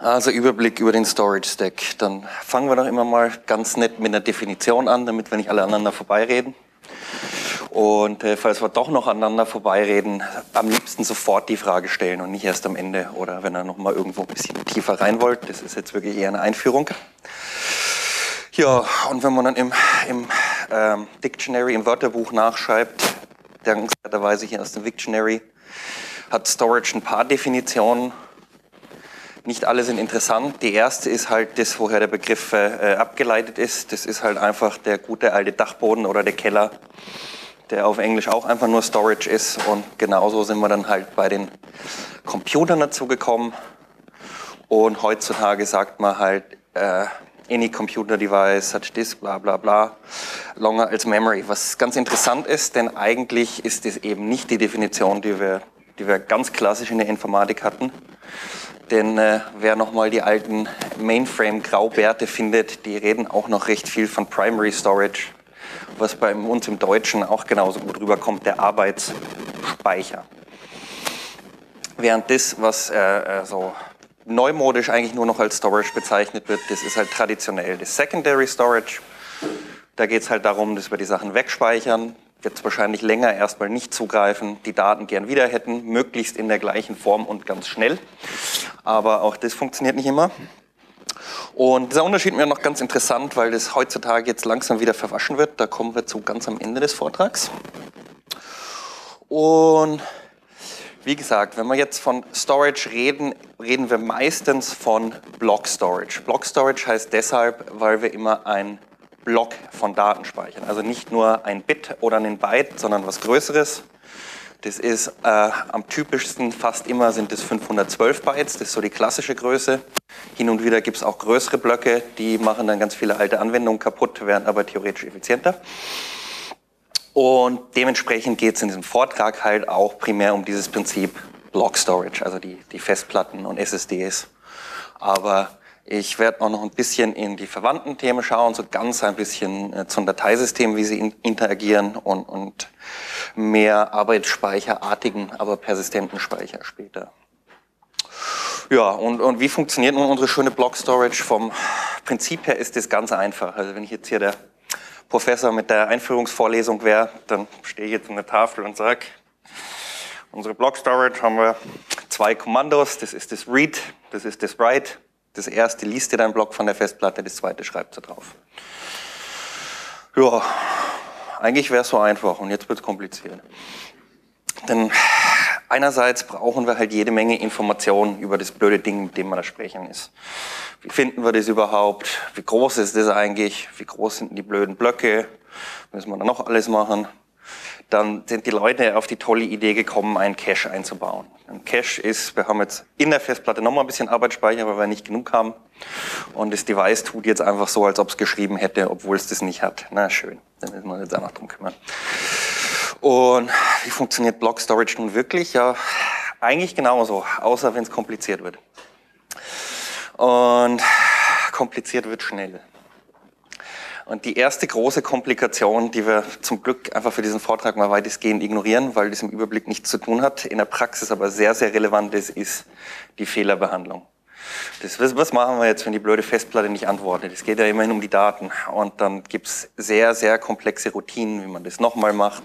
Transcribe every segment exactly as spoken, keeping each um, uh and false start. Also Überblick über den Storage Stack. Dann fangen wir doch immer mal ganz nett mit einer Definition an, damit wir nicht alle aneinander vorbeireden. Und äh, falls wir doch noch aneinander vorbeireden, am liebsten sofort die Frage stellen und nicht erst am Ende oder wenn ihr noch mal irgendwo ein bisschen tiefer rein wollt. Das ist jetzt wirklich eher eine Einführung. Ja, und wenn man dann im, im ähm, Dictionary, im Wörterbuch nachschreibt, dankenswerterweise hier aus dem Wiktionary, hat Storage ein paar Definitionen. Nicht alle sind interessant. Die erste ist halt das, woher der Begriff äh, abgeleitet ist. Das ist halt einfach der gute alte Dachboden oder der Keller, der auf Englisch auch einfach nur Storage ist. Und genauso sind wir dann halt bei den Computern dazu gekommen. Und heutzutage sagt man halt, äh, any computer device, such disk, bla bla bla, longer als memory. Was ganz interessant ist, denn eigentlich ist das eben nicht die Definition, die wir, die wir ganz klassisch in der Informatik hatten. Denn äh, wer nochmal die alten Mainframe-Graubärte findet, die reden auch noch recht viel von Primary Storage, was bei uns im Deutschen auch genauso gut rüberkommt, der Arbeitsspeicher. Während das, was äh, so neumodisch eigentlich nur noch als Storage bezeichnet wird, das ist halt traditionell das Secondary Storage. Da geht es halt darum, dass wir die Sachen wegspeichern, jetzt wahrscheinlich länger erstmal nicht zugreifen, die Daten gern wieder hätten, möglichst in der gleichen Form und ganz schnell. Aber auch das funktioniert nicht immer. Und dieser Unterschied ist mir noch ganz interessant, weil das heutzutage jetzt langsam wieder verwaschen wird. Da kommen wir zu ganz am Ende des Vortrags. Und wie gesagt, wenn wir jetzt von Storage reden, reden wir meistens von Block Storage. Block Storage heißt deshalb, weil wir immer ein Block von Daten speichern. Also nicht nur ein Bit oder einen Byte, sondern was Größeres. Das ist äh, am typischsten, fast immer sind es fünfhundertzwölf Bytes, das ist so die klassische Größe. Hin und wieder gibt es auch größere Blöcke, die machen dann ganz viele alte Anwendungen kaputt, wären aber theoretisch effizienter. Und dementsprechend geht es in diesem Vortrag halt auch primär um dieses Prinzip Block Storage, also die, die Festplatten und S S Ds. Aber ich werde auch noch ein bisschen in die verwandten Themen schauen, so ganz ein bisschen zum Dateisystem, wie sie in, interagieren und, und mehr arbeitsspeicherartigen, aber persistenten Speicher später. Ja, und, und wie funktioniert nun unsere schöne Block Storage? Vom Prinzip her ist das ganz einfach. Also wenn ich jetzt hier der Professor mit der Einführungsvorlesung wäre, dann stehe ich jetzt an der Tafel und sage, unsere Block Storage haben wir zwei Kommandos, das ist das Read, das ist das Write. Das erste liest dir deinen Block von der Festplatte, das zweite schreibt da drauf. Ja, eigentlich wäre es so einfach und jetzt wird es kompliziert. Denn einerseits brauchen wir halt jede Menge Informationen über das blöde Ding, mit dem wir da sprechen ist. Wie finden wir das überhaupt? Wie groß ist das eigentlich? Wie groß sind die blöden Blöcke? Müssen wir da noch alles machen? Dann sind die Leute auf die tolle Idee gekommen, einen Cache einzubauen. Ein Cache ist, wir haben jetzt in der Festplatte nochmal ein bisschen Arbeitsspeicher, weil wir nicht genug haben. Und das Device tut jetzt einfach so, als ob es geschrieben hätte, obwohl es das nicht hat. Na schön, dann müssen wir uns jetzt auch noch drum kümmern. Und wie funktioniert Block Storage nun wirklich? Ja, eigentlich genauso, außer wenn es kompliziert wird. Und kompliziert wird schnell. Und die erste große Komplikation, die wir zum Glück einfach für diesen Vortrag mal weitestgehend ignorieren, weil das im Überblick nichts zu tun hat, in der Praxis aber sehr, sehr relevant ist, ist die Fehlerbehandlung. Das, was machen wir jetzt, wenn die blöde Festplatte nicht antwortet? Es geht ja immerhin um die Daten. Und dann gibt's sehr, sehr komplexe Routinen, wie man das nochmal macht,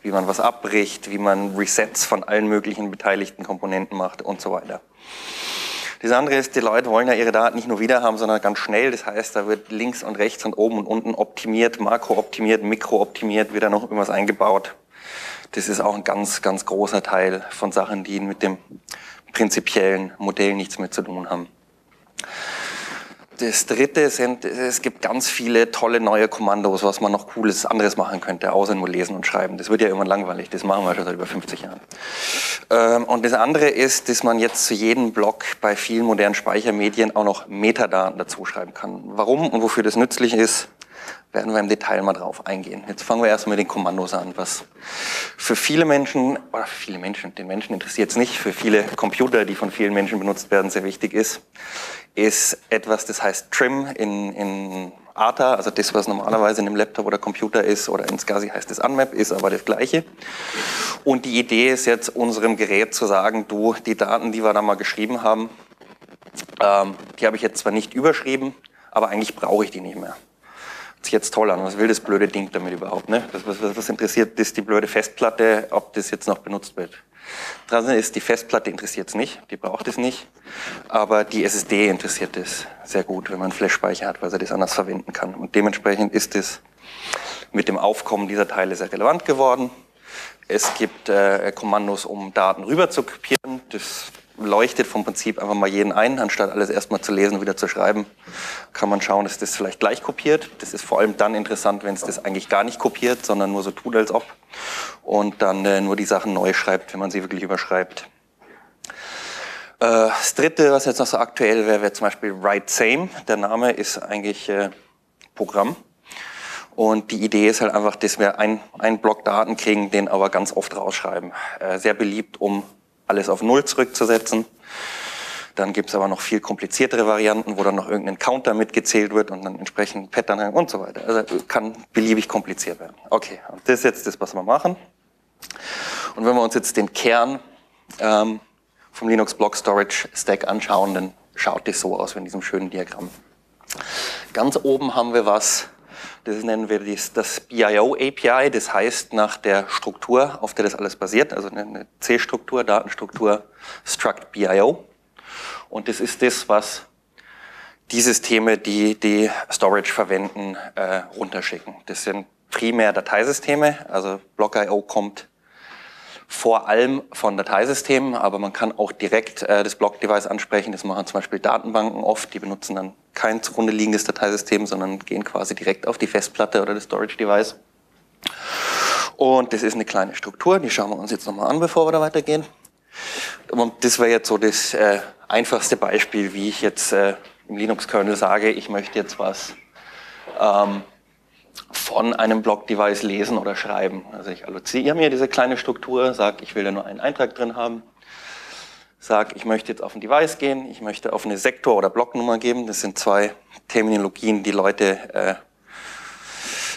wie man was abbricht, wie man Resets von allen möglichen beteiligten Komponenten macht und so weiter. Das andere ist, die Leute wollen ja ihre Daten nicht nur wieder haben, sondern ganz schnell. Das heißt, da wird links und rechts und oben und unten optimiert, makrooptimiert, mikrooptimiert, wieder noch irgendwas eingebaut. Das ist auch ein ganz, ganz großer Teil von Sachen, die mit dem prinzipiellen Modell nichts mehr zu tun haben. Das dritte sind, es gibt ganz viele tolle neue Kommandos, was man noch cooles anderes machen könnte, außer nur lesen und schreiben. Das wird ja irgendwann langweilig, das machen wir schon seit über fünfzig Jahren. Und das andere ist, dass man jetzt zu jedem Block bei vielen modernen Speichermedien auch noch Metadaten dazu schreiben kann. Warum und wofür das nützlich ist, werden wir im Detail mal drauf eingehen. Jetzt fangen wir erstmal mit den Kommandos an, was für viele Menschen, oder für viele Menschen, den Menschen interessiert es nicht, für viele Computer, die von vielen Menschen benutzt werden, sehr wichtig ist, ist etwas, das heißt Trim in, in A T A, also das, was normalerweise in einem Laptop oder Computer ist, oder in SCSI heißt es Unmap, ist aber das Gleiche. Und die Idee ist jetzt, unserem Gerät zu sagen, du, die Daten, die wir da mal geschrieben haben, Ähm, die habe ich jetzt zwar nicht überschrieben, aber eigentlich brauche ich die nicht mehr. Hört sich jetzt toll an, was will das blöde Ding damit überhaupt? Ne? Das, was, was interessiert ist die blöde Festplatte, ob das jetzt noch benutzt wird. Dran ist, die Festplatte interessiert es nicht, die braucht es nicht, aber die S S D interessiert es sehr gut, wenn man Flash-Speicher hat, weil er das anders verwenden kann. Und dementsprechend ist es mit dem Aufkommen dieser Teile sehr relevant geworden. Es gibt äh, Kommandos, um Daten rüber zu kopieren. Das leuchtet vom Prinzip einfach mal jeden ein, anstatt alles erstmal zu lesen und wieder zu schreiben. Kann man schauen, dass das vielleicht gleich kopiert. Das ist vor allem dann interessant, wenn es das eigentlich gar nicht kopiert, sondern nur so tut, als ob. Und dann äh, nur die Sachen neu schreibt, wenn man sie wirklich überschreibt. Äh, das Dritte, was jetzt noch so aktuell wäre, wäre zum Beispiel WriteSame. Der Name ist eigentlich äh, Programm. Und die Idee ist halt einfach, dass wir ein, einen Block Daten kriegen, den aber ganz oft rausschreiben. Äh, sehr beliebt, um alles auf Null zurückzusetzen. Dann gibt es aber noch viel kompliziertere Varianten, wo dann noch irgendein Counter mitgezählt wird und dann entsprechend Pattern und so weiter. Also kann beliebig kompliziert werden. Okay, und das ist jetzt das, was wir machen. Und wenn wir uns jetzt den Kern ähm, vom Linux Block Storage Stack anschauen, dann schaut das so aus in diesem schönen Diagramm. Ganz oben haben wir was, das nennen wir das B I O A P I, das heißt nach der Struktur, auf der das alles basiert, also eine C-Struktur, Datenstruktur, struct B I O. Und das ist das, was die Systeme, die die Storage verwenden, äh, runterschicken. Das sind primär Dateisysteme, also Block I O kommt vor allem von Dateisystemen, aber man kann auch direkt äh, das Block-Device ansprechen. Das machen zum Beispiel Datenbanken oft, die benutzen dann kein zugrunde liegendes Dateisystem, sondern gehen quasi direkt auf die Festplatte oder das Storage-Device. Und das ist eine kleine Struktur, die schauen wir uns jetzt nochmal an, bevor wir da weitergehen. Und das wäre jetzt so das äh, einfachste Beispiel, wie ich jetzt äh, im Linux-Kernel sage, ich möchte jetzt was ähm, von einem Block-Device lesen oder schreiben. Also ich alloziere mir diese kleine Struktur, sage, ich will da nur einen Eintrag drin haben, sage, ich möchte jetzt auf ein Device gehen, ich möchte auf eine Sektor- oder Blocknummer geben. Das sind zwei Terminologien, die Leute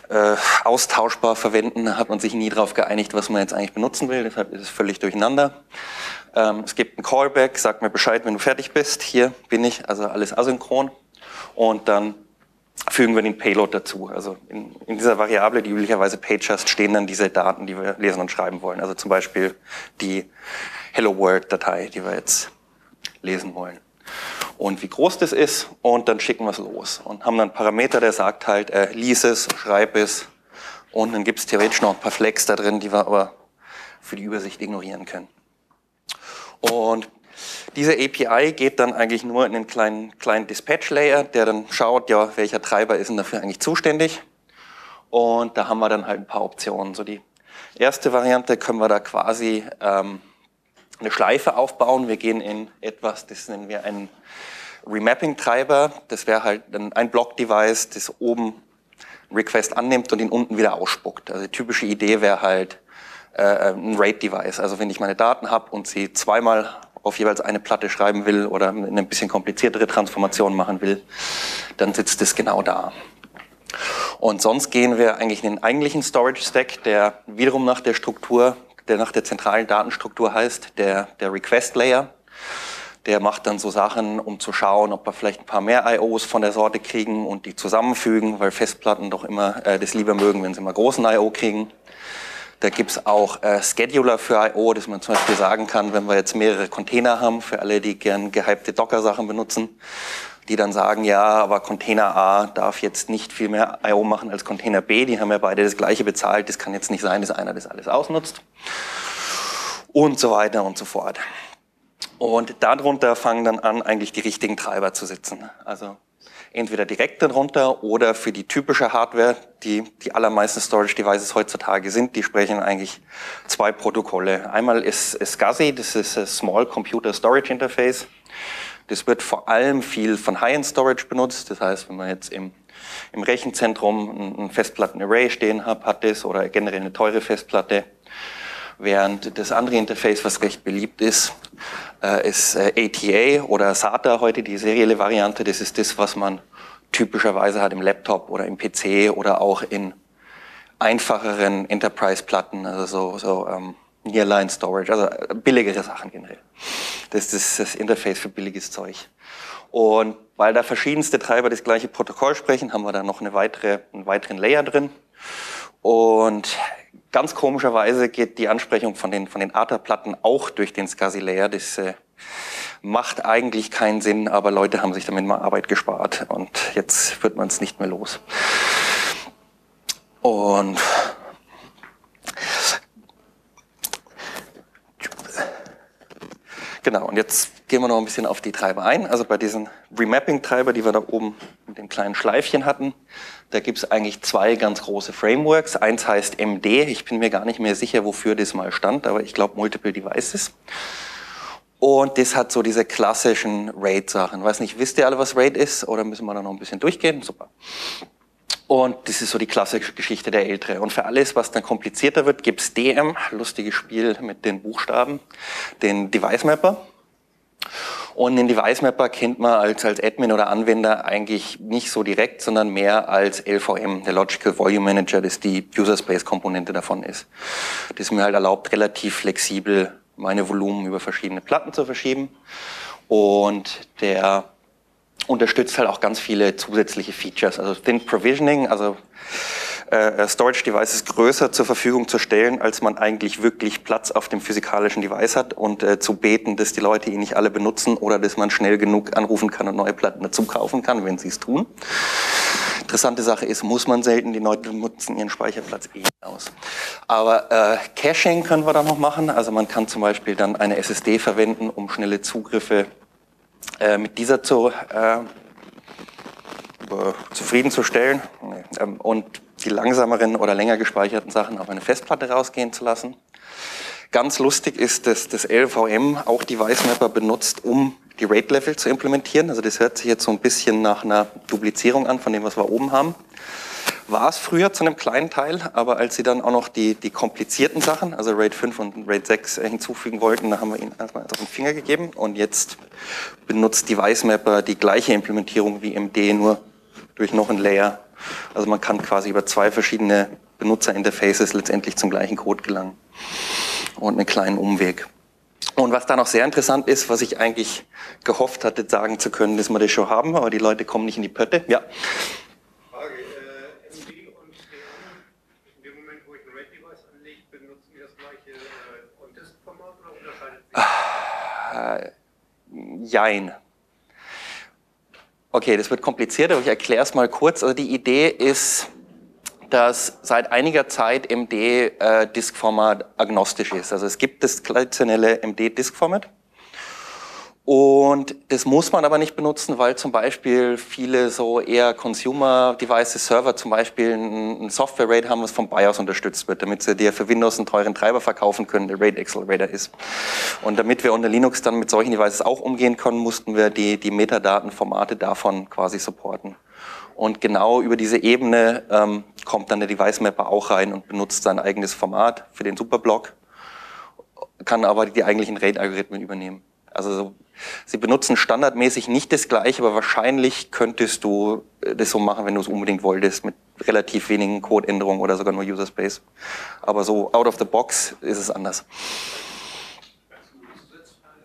äh, äh, austauschbar verwenden. Da hat man sich nie darauf geeinigt, was man jetzt eigentlich benutzen will, deshalb ist es völlig durcheinander. Ähm, es gibt einen Callback, sag mir Bescheid, wenn du fertig bist. Hier bin ich, also alles asynchron. Und dann fügen wir den Payload dazu. Also in, in dieser Variable, die üblicherweise PageHast, stehen dann diese Daten, die wir lesen und schreiben wollen. Also zum Beispiel die Hello World-Datei, die wir jetzt lesen wollen. Und wie groß das ist, und dann schicken wir es los. Und haben dann einen Parameter, der sagt halt, äh, lies es, schreib es. Und dann gibt es theoretisch noch ein paar Flex da drin, die wir aber für die Übersicht ignorieren können. Und diese A P I geht dann eigentlich nur in einen kleinen, kleinen Dispatch-Layer, der dann schaut, ja, welcher Treiber ist denn dafür eigentlich zuständig. Und da haben wir dann halt ein paar Optionen. So die erste Variante können wir da quasi ähm, eine Schleife aufbauen. Wir gehen in etwas, das nennen wir einen Remapping-Treiber. Das wäre halt ein Block-Device, das oben einen Request annimmt und ihn unten wieder ausspuckt. Also die typische Idee wäre halt äh, ein RAID-Device. Also wenn ich meine Daten habe und sie zweimal auf jeweils eine Platte schreiben will oder eine bisschen kompliziertere Transformation machen will, dann sitzt es genau da. Und sonst gehen wir eigentlich in den eigentlichen Storage-Stack, der wiederum nach der Struktur, der nach der zentralen Datenstruktur heißt, der, der Request-Layer. Der macht dann so Sachen, um zu schauen, ob wir vielleicht ein paar mehr I Os von der Sorte kriegen und die zusammenfügen, weil Festplatten doch immer äh, das lieber mögen, wenn sie immer großen I O kriegen. Da gibt es auch äh, Scheduler für I O, dass man zum Beispiel sagen kann, wenn wir jetzt mehrere Container haben, für alle, die gern gehypte Docker-Sachen benutzen, die dann sagen, ja, aber Container A darf jetzt nicht viel mehr I O machen als Container B, die haben ja beide das Gleiche bezahlt, das kann jetzt nicht sein, dass einer das alles ausnutzt und so weiter und so fort. Und darunter fangen dann an, eigentlich die richtigen Treiber zu sitzen. Also entweder direkt darunter oder für die typische Hardware, die die allermeisten Storage-Devices heutzutage sind, die sprechen eigentlich zwei Protokolle. Einmal ist SCSI, das ist das Small Computer Storage Interface. Das wird vor allem viel von High-End-Storage benutzt. Das heißt, wenn man jetzt im, im Rechenzentrum ein Festplatten-Array stehen hat, hat das oder generell eine teure Festplatte. Während das andere Interface, was recht beliebt ist, ist A T A oder SATA heute, die serielle Variante. Das ist das, was man typischerweise hat im Laptop oder im P C oder auch in einfacheren Enterprise-Platten, also so, so ähm, Nearline-Storage, also billigere Sachen generell. Das ist das Interface für billiges Zeug. Und weil da verschiedenste Treiber das gleiche Protokoll sprechen, haben wir da noch eine weitere, einen weiteren Layer drin. Und ganz komischerweise geht die Ansprechung von den, von den A T A-Platten auch durch den SCSI-Layer. Das äh, macht eigentlich keinen Sinn, aber Leute haben sich damit mal Arbeit gespart und jetzt wird man es nicht mehr los. Und genau, und jetzt gehen wir noch ein bisschen auf die Treiber ein. Also bei diesen Remapping-Treiber, die wir da oben mit dem kleinen Schleifchen hatten, da gibt es eigentlich zwei ganz große Frameworks. Eins heißt M D, ich bin mir gar nicht mehr sicher, wofür das mal stand, aber ich glaube Multiple Devices. Und das hat so diese klassischen RAID-Sachen. Weiß nicht, wisst ihr alle, was RAID ist? Oder müssen wir da noch ein bisschen durchgehen? Super. Und das ist so die klassische Geschichte der Ältere. Und für alles, was dann komplizierter wird, gibt's D M, lustiges Spiel mit den Buchstaben, den Device Mapper. Und den Device Mapper kennt man als, als Admin oder Anwender eigentlich nicht so direkt, sondern mehr als L V M, der Logical Volume Manager, das die User Space Komponente davon ist. Das mir halt erlaubt, relativ flexibel meine Volumen über verschiedene Platten zu verschieben. Und der unterstützt halt auch ganz viele zusätzliche Features, also Thin Provisioning, also äh, Storage Devices größer zur Verfügung zu stellen, als man eigentlich wirklich Platz auf dem physikalischen Device hat und äh, zu beten, dass die Leute ihn nicht alle benutzen oder dass man schnell genug anrufen kann und neue Platten dazu kaufen kann, wenn sie es tun. Interessante Sache ist, muss man selten, die Leute nutzen ihren Speicherplatz eh aus. Aber äh, Caching können wir da noch machen, also man kann zum Beispiel dann eine S S D verwenden, um schnelle Zugriffe Äh, mit dieser zu, äh, zufriedenzustellen nee. ähm, und die langsameren oder länger gespeicherten Sachen auf eine Festplatte rausgehen zu lassen. Ganz lustig ist, dass das L V M auch Device Mapper benutzt, um die RAID-Level zu implementieren. Also das hört sich jetzt so ein bisschen nach einer Duplizierung an von dem, was wir oben haben. War es früher zu einem kleinen Teil, aber als sie dann auch noch die, die komplizierten Sachen, also RAID fünf und RAID sechs hinzufügen wollten, da haben wir ihnen erstmal auf den Finger gegeben und jetzt benutzt Device Mapper die gleiche Implementierung wie M D, nur durch noch einen Layer. Also man kann quasi über zwei verschiedene Benutzerinterfaces letztendlich zum gleichen Code gelangen und einen kleinen Umweg. Und was da noch sehr interessant ist, was ich eigentlich gehofft hatte, sagen zu können, dass wir das schon haben, aber die Leute kommen nicht in die Pötte. Ja. Jein. Okay, das wird komplizierter, aber ich erkläre es mal kurz. Also die Idee ist, dass seit einiger Zeit M D äh, Disk-Format agnostisch ist. Also es gibt das traditionelle M D Disk-Format und das muss man aber nicht benutzen, weil zum Beispiel viele so eher Consumer-Devices, Server zum Beispiel, ein Software-RAID haben, was vom BIOS unterstützt wird, damit sie dir für Windows einen teuren Treiber verkaufen können, der RAID-Accelerator ist. Und damit wir unter Linux dann mit solchen Devices auch umgehen können, mussten wir die, die Metadatenformate davon quasi supporten. Und genau über diese Ebene ähm, kommt dann der Device Mapper auch rein und benutzt sein eigenes Format für den Superblock, kann aber die eigentlichen RAID-Algorithmen übernehmen. Also so, sie benutzen standardmäßig nicht das Gleiche, aber wahrscheinlich könntest du das so machen, wenn du es unbedingt wolltest, mit relativ wenigen Codeänderungen oder sogar nur User Space. Aber so out of the box ist es anders.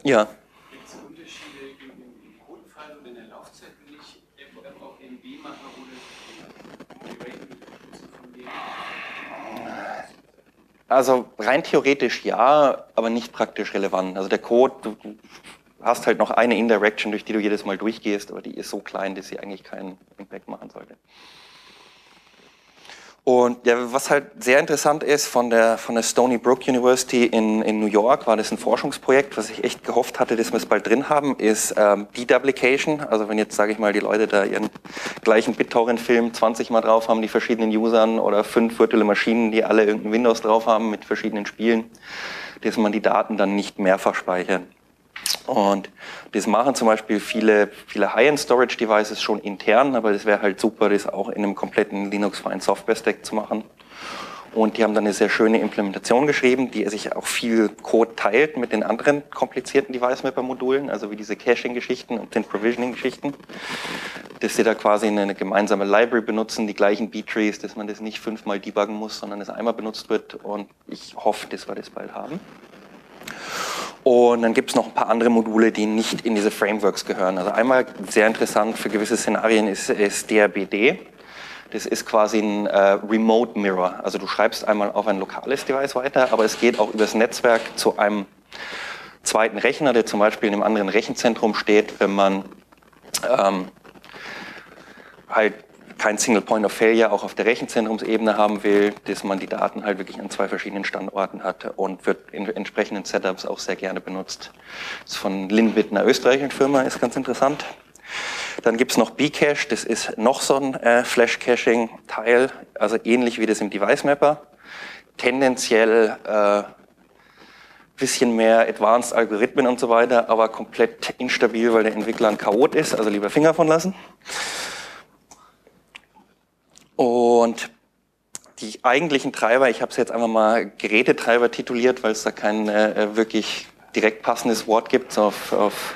Ja. Also rein theoretisch ja, aber nicht praktisch relevant. Also der Code, du hast halt noch eine Indirection, durch die du jedes Mal durchgehst, aber die ist so klein, dass sie eigentlich keinen Impact machen sollte. Und ja, was halt sehr interessant ist, von der, von der Stony Brook University in, in New York war das ein Forschungsprojekt, was ich echt gehofft hatte, dass wir es bald drin haben, ist ähm, Deduplication. Also wenn jetzt, sage ich mal, die Leute da ihren gleichen BitTorrent-Film zwanzig Mal drauf haben, die verschiedenen Usern oder fünf virtuelle Maschinen, die alle irgendein Windows drauf haben mit verschiedenen Spielen, dass man die Daten dann nicht mehrfach speichert. Und das machen zum Beispiel viele, viele High-End-Storage-Devices schon intern, aber das wäre halt super, das auch in einem kompletten Linux-freien Software-Stack zu machen. Und die haben dann eine sehr schöne Implementation geschrieben, die sich auch viel Code teilt mit den anderen komplizierten Device-Mapper-Modulen, also wie diese Caching-Geschichten und den Provisioning-Geschichten, dass sie da quasi eine gemeinsame Library benutzen, die gleichen B-Trees, dass man das nicht fünfmal debuggen muss, sondern es einmal benutzt wird. Und ich hoffe, dass wir das bald haben. Und dann gibt es noch ein paar andere Module, die nicht in diese Frameworks gehören. Also einmal sehr interessant für gewisse Szenarien ist, ist D R B D. Das ist quasi ein äh, Remote Mirror. Also du schreibst einmal auf ein lokales Device weiter, aber es geht auch übers Netzwerk zu einem zweiten Rechner, der zum Beispiel in einem anderen Rechenzentrum steht, wenn man ähm, halt kein Single Point of Failure auch auf der Rechenzentrumsebene haben will, dass man die Daten halt wirklich an zwei verschiedenen Standorten hat und wird in entsprechenden Setups auch sehr gerne benutzt. Das ist von Linbit, einer österreichischen Firma, ist ganz interessant. Dann gibt es noch Bcache, das ist noch so ein äh, Flash-Caching-Teil, also ähnlich wie das im Device Mapper. Tendenziell äh, bisschen mehr Advanced Algorithmen und so weiter, aber komplett instabil, weil der Entwickler ein Chaot ist, also lieber Finger von lassen. Und die eigentlichen Treiber, ich habe es jetzt einfach mal Gerätetreiber tituliert, weil es da kein äh, wirklich direkt passendes Wort gibt. So auf, auf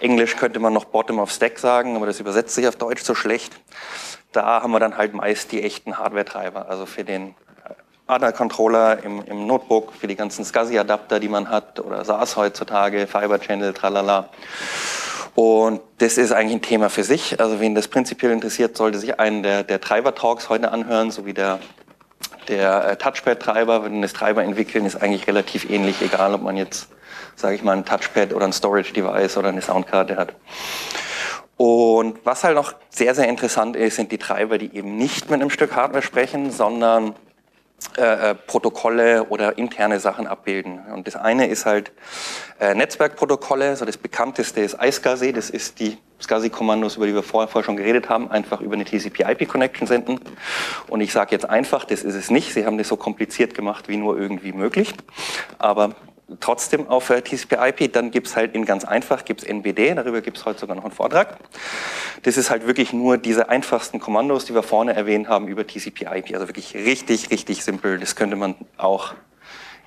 Englisch könnte man noch Bottom of Stack sagen, aber das übersetzt sich auf Deutsch so schlecht. Da haben wir dann halt meist die echten Hardware-Treiber, also für den A D A-Controller im, im Notebook, für die ganzen SCSI-Adapter, die man hat, oder S A S heutzutage, Fiber-Channel, tralala. Und das ist eigentlich ein Thema für sich. Also wen das prinzipiell interessiert, sollte sich einen der, der Treiber-Talks heute anhören, sowie der, der Touchpad-Treiber. Wenn das Treiber entwickeln, ist eigentlich relativ ähnlich, egal ob man jetzt, sage ich mal, ein Touchpad oder ein Storage-Device oder eine Soundkarte hat. Und was halt noch sehr, sehr interessant ist, sind die Treiber, die eben nicht mit einem Stück Hardware sprechen, sondern Äh, Protokolle oder interne Sachen abbilden. Und das eine ist halt äh, Netzwerkprotokolle, also das bekannteste ist iSCSI, das ist die SCSI-Kommandos, über die wir vorher, vorher schon geredet haben, einfach über eine T C P I P Connection senden. Und ich sage jetzt einfach, das ist es nicht, sie haben das so kompliziert gemacht, wie nur irgendwie möglich, aber trotzdem auf äh, T C P I P, dann gibt es halt in ganz einfach, gibt es N B D, darüber gibt es heute sogar noch einen Vortrag. Das ist halt wirklich nur diese einfachsten Kommandos, die wir vorne erwähnt haben, über T C P I P, also wirklich richtig, richtig simpel. Das könnte man auch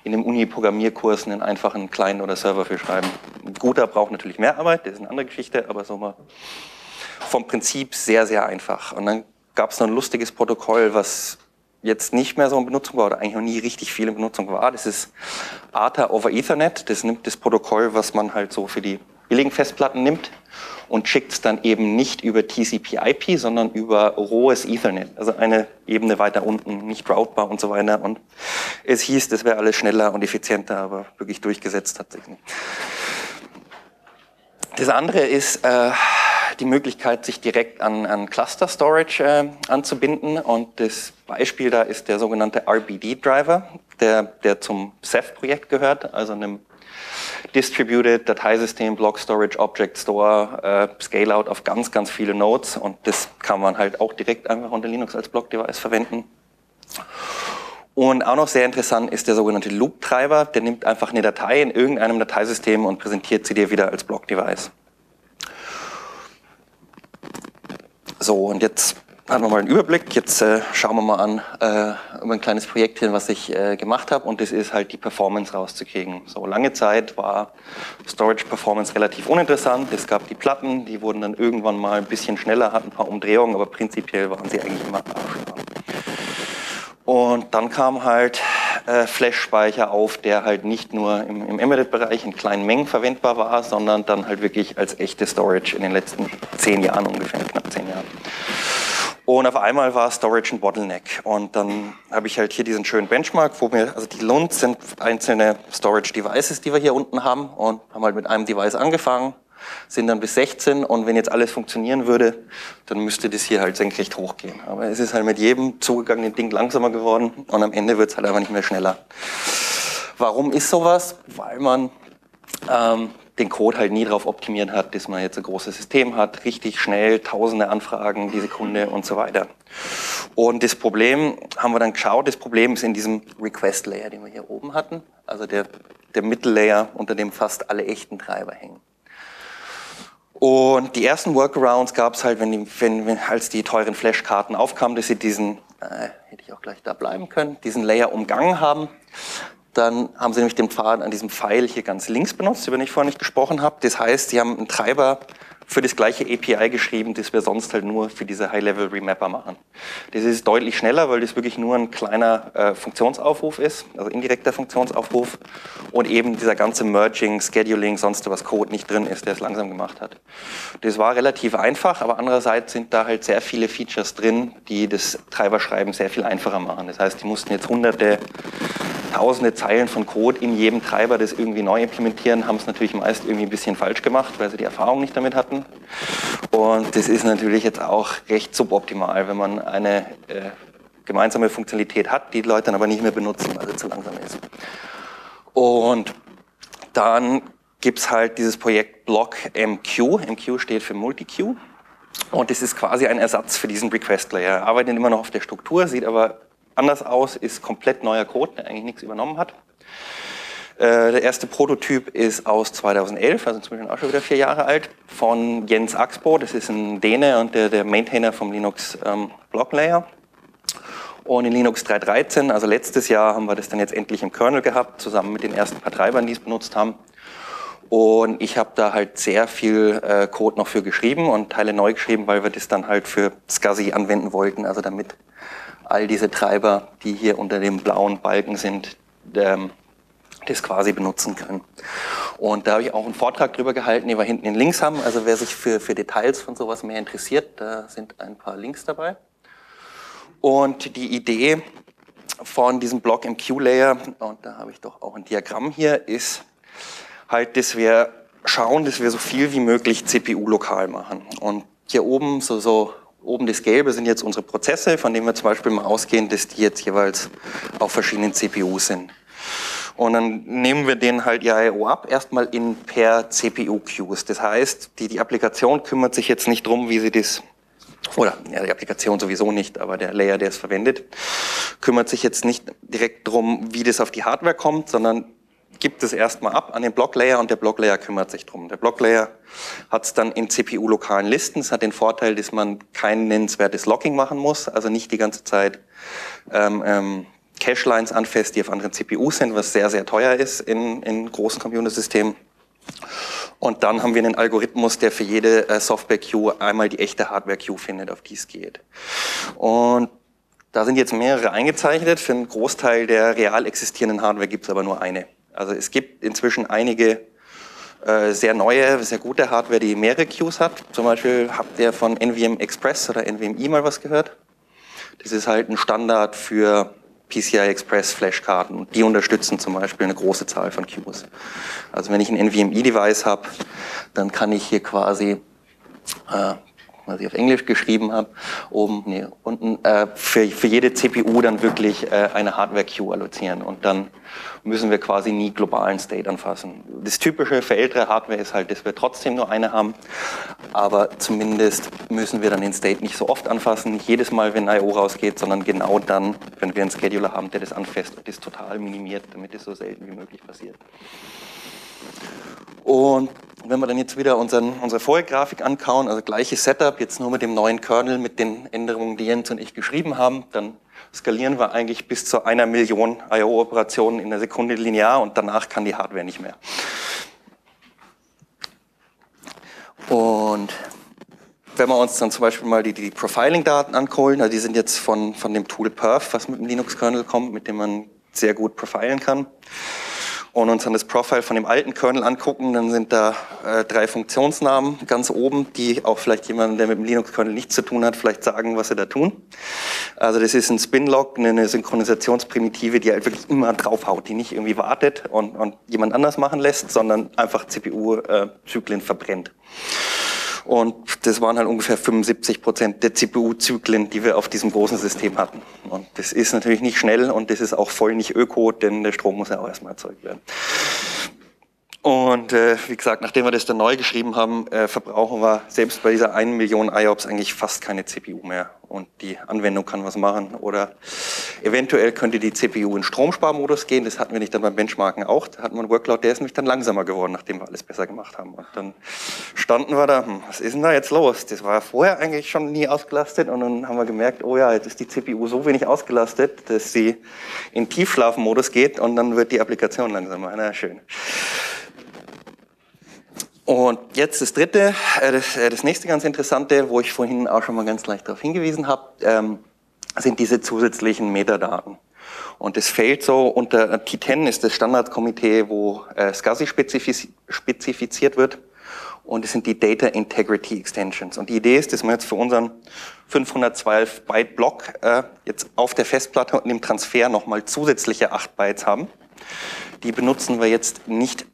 in einem Uni-Programmierkurs einen einfachen Client oder Server für schreiben. Ein guter braucht natürlich mehr Arbeit, das ist eine andere Geschichte, aber so mal vom Prinzip sehr, sehr einfach. Und dann gab es noch ein lustiges Protokoll, was jetzt nicht mehr so in Benutzung war oder eigentlich noch nie richtig viel in Benutzung war. Das ist A R T A over Ethernet. Das nimmt das Protokoll, was man halt so für die billigen Festplatten nimmt und schickt es dann eben nicht über T C P I P, sondern über rohes Ethernet. Also eine Ebene weiter unten, nicht routbar und so weiter. Und es hieß, das wäre alles schneller und effizienter, aber wirklich durchgesetzt hat sich nicht. Das andere ist äh, die Möglichkeit, sich direkt an, an Cluster Storage äh, anzubinden, und das Beispiel da ist der sogenannte R B D Driver, der, der zum Ceph-Projekt gehört, also einem Distributed Dateisystem, Block Storage, Object Store, äh, Scale-Out auf ganz, ganz viele Nodes, und das kann man halt auch direkt einfach unter Linux als Block-Device verwenden. Und auch noch sehr interessant ist der sogenannte Loop-Treiber, der nimmt einfach eine Datei in irgendeinem Dateisystem und präsentiert sie dir wieder als Block-Device. So, und jetzt hatten wir mal einen Überblick, jetzt äh, schauen wir mal an äh, über ein kleines Projektchen, was ich äh, gemacht habe, und das ist halt die Performance rauszukriegen. So lange Zeit war Storage Performance relativ uninteressant, es gab die Platten, die wurden dann irgendwann mal ein bisschen schneller, hatten ein paar Umdrehungen, aber prinzipiell waren sie eigentlich immer abgefahren. Und dann kam halt äh, Flash-Speicher auf, der halt nicht nur im, im Embedded-Bereich in kleinen Mengen verwendbar war, sondern dann halt wirklich als echte Storage in den letzten zehn Jahren ungefähr, knapp zehn Jahren. Und auf einmal war Storage ein Bottleneck. Und dann habe ich halt hier diesen schönen Benchmark, wo wir, also die L U Ns sind einzelne Storage-Devices, die wir hier unten haben, und haben halt mit einem Device angefangen, sind dann bis sechzehn, und wenn jetzt alles funktionieren würde, dann müsste das hier halt senkrecht hochgehen. Aber es ist halt mit jedem zugegangenen Ding langsamer geworden, und am Ende wird es halt einfach nicht mehr schneller. Warum ist sowas? Weil man ähm, den Code halt nie darauf optimiert hat, dass man jetzt ein großes System hat, richtig schnell, tausende Anfragen die Sekunde und so weiter. Und das Problem haben wir dann geschaut, das Problem ist in diesem Request-Layer, den wir hier oben hatten, also der, der Mittellayer, unter dem fast alle echten Treiber hängen. Und die ersten Workarounds gab es halt, wenn die, wenn, wenn, als die teuren Flashkarten aufkamen, dass sie diesen, äh, hätte ich auch gleich da bleiben können, diesen Layer umgangen haben. Dann haben sie nämlich den Pfad an diesem Pfeil hier ganz links benutzt, über den ich vorhin nicht gesprochen habe. Das heißt, sie haben einen Treiber für das gleiche A P I geschrieben, das wir sonst halt nur für diese High-Level-Remapper machen. Das ist deutlich schneller, weil das wirklich nur ein kleiner äh, Funktionsaufruf ist, also indirekter Funktionsaufruf, und eben dieser ganze Merging, Scheduling, sonst was Code nicht drin ist, der es langsam gemacht hat. Das war relativ einfach, aber andererseits sind da halt sehr viele Features drin, die das Treiberschreiben sehr viel einfacher machen. Das heißt, die mussten jetzt hunderte, tausende Zeilen von Code in jedem Treiber das irgendwie neu implementieren, haben es natürlich meist irgendwie ein bisschen falsch gemacht, weil sie die Erfahrung nicht damit hatten. Und das ist natürlich jetzt auch recht suboptimal, wenn man eine äh, gemeinsame Funktionalität hat, die Leute dann aber nicht mehr benutzen, weil sie zu langsam ist. Und dann gibt es halt dieses Projekt BlockMQ. M Q steht für MultiQ. Und das ist quasi ein Ersatz für diesen Request-Layer. Arbeiten immer noch auf der Struktur, sieht aber anders aus, ist komplett neuer Code, der eigentlich nichts übernommen hat. Äh, der erste Prototyp ist aus zweitausendelf, also inzwischen auch schon wieder vier Jahre alt, von Jens Axbo, das ist ein Däne und der, der Maintainer vom Linux ähm, Block Layer. Und in Linux drei Punkt dreizehn, also letztes Jahr, haben wir das dann jetzt endlich im Kernel gehabt, zusammen mit den ersten paar Treibern, die es benutzt haben. Und ich habe da halt sehr viel äh, Code noch für geschrieben und Teile neu geschrieben, weil wir das dann halt für SCSI anwenden wollten, also damit all diese Treiber, die hier unter dem blauen Balken sind, ähm, das quasi benutzen können. Und da habe ich auch einen Vortrag drüber gehalten, den wir hinten in Links haben. Also wer sich für, für Details von sowas mehr interessiert, da sind ein paar Links dabei. Und die Idee von diesem BlockMQ-Layer, und da habe ich doch auch ein Diagramm hier, ist halt, dass wir schauen, dass wir so viel wie möglich C P U-lokal machen. Und hier oben so, so Oben das Gelbe sind jetzt unsere Prozesse, von denen wir zum Beispiel mal ausgehen, dass die jetzt jeweils auf verschiedenen C P Us sind. Und dann nehmen wir denen halt ihr I O ab, erstmal in per C P U-Queues. Das heißt, die, die Applikation kümmert sich jetzt nicht drum, wie sie das, oder ja, die Applikation sowieso nicht, aber der Layer, der es verwendet, kümmert sich jetzt nicht direkt drum, wie das auf die Hardware kommt, sondern gibt es erstmal ab an den Blocklayer und der Blocklayer kümmert sich drum. Der Blocklayer hat es dann in C P U-lokalen Listen. Es hat den Vorteil, dass man kein nennenswertes Locking machen muss, also nicht die ganze Zeit ähm, ähm, Cache-Lines anfasst, die auf anderen C P Us sind, was sehr, sehr teuer ist in, in großen Computersystemen. Und dann haben wir einen Algorithmus, der für jede äh, Software-Queue einmal die echte Hardware-Queue findet, auf die es geht. Und da sind jetzt mehrere eingezeichnet. Für einen Großteil der real existierenden Hardware gibt es aber nur eine. Also es gibt inzwischen einige äh, sehr neue, sehr gute Hardware, die mehrere Queues hat. Zum Beispiel habt ihr von N V M Express oder N V M E mal was gehört. Das ist halt ein Standard für P C I Express Flashkarten und die unterstützen zum Beispiel eine große Zahl von Queues. Also wenn ich ein N V M E-Device habe, dann kann ich hier quasi, äh, was ich auf Englisch geschrieben habe, oben, nee, unten, äh, für, für jede C P U dann wirklich äh, eine Hardware-Queue allozieren und dann müssen wir quasi nie globalen State anfassen. Das Typische für ältere Hardware ist halt, dass wir trotzdem nur eine haben, aber zumindest müssen wir dann den State nicht so oft anfassen, nicht jedes Mal, wenn I O rausgeht, sondern genau dann, wenn wir einen Scheduler haben, der das anfasst und das total minimiert, damit es so selten wie möglich passiert. Und wenn wir dann jetzt wieder unseren, unsere Vorher-Grafik ankauen, also gleiches Setup, jetzt nur mit dem neuen Kernel, mit den Änderungen, die Jens und ich geschrieben haben, dann skalieren wir eigentlich bis zu einer Million I O-Operationen in der Sekunde linear und danach kann die Hardware nicht mehr. Und wenn wir uns dann zum Beispiel mal die, die Profiling-Daten anholen, also die sind jetzt von, von dem Tool Perf, was mit dem Linux-Kernel kommt, mit dem man sehr gut profilen kann, und uns dann das Profile von dem alten Kernel angucken, dann sind da äh, drei Funktionsnamen ganz oben, die auch vielleicht jemand, der mit dem Linux-Kernel nichts zu tun hat, vielleicht sagen, was sie da tun. Also das ist ein Spinlock, eine Synchronisationsprimitive, die halt wirklich immer draufhaut, die nicht irgendwie wartet und, und jemand anders machen lässt, sondern einfach C P U-Zyklen äh, verbrennt. Und das waren halt ungefähr fünfundsiebzig Prozent der C P U-Zyklen, die wir auf diesem großen System hatten. Und das ist natürlich nicht schnell und das ist auch voll nicht öko, denn der Strom muss ja auch erstmal erzeugt werden. Und äh, wie gesagt, nachdem wir das dann neu geschrieben haben, äh, verbrauchen wir selbst bei dieser einen Million I O P S eigentlich fast keine C P U mehr. Und die Anwendung kann was machen. Oder eventuell könnte die C P U in Stromsparmodus gehen. Das hatten wir nicht dann beim Benchmarken auch. Da hatten wir einen Workload, der ist nämlich dann langsamer geworden, nachdem wir alles besser gemacht haben. Und dann standen wir da, hm, was ist denn da jetzt los? Das war ja vorher eigentlich schon nie ausgelastet. Und dann haben wir gemerkt, oh ja, jetzt ist die C P U so wenig ausgelastet, dass sie in Tiefschlafmodus geht und dann wird die Applikation langsamer. Na schön. Und jetzt das dritte, äh, das, äh, das nächste ganz interessante, wo ich vorhin auch schon mal ganz leicht darauf hingewiesen habe, ähm, sind diese zusätzlichen Metadaten. Und das fällt so unter T zehn, ist das Standardkomitee, wo äh, SCSI spezifiz spezifiziert wird. Und es sind die Data Integrity Extensions. Und die Idee ist, dass wir jetzt für unseren fünfhundertzwölf Byte Block äh, jetzt auf der Festplatte und im Transfer nochmal zusätzliche acht Bytes haben. Die benutzen wir jetzt nicht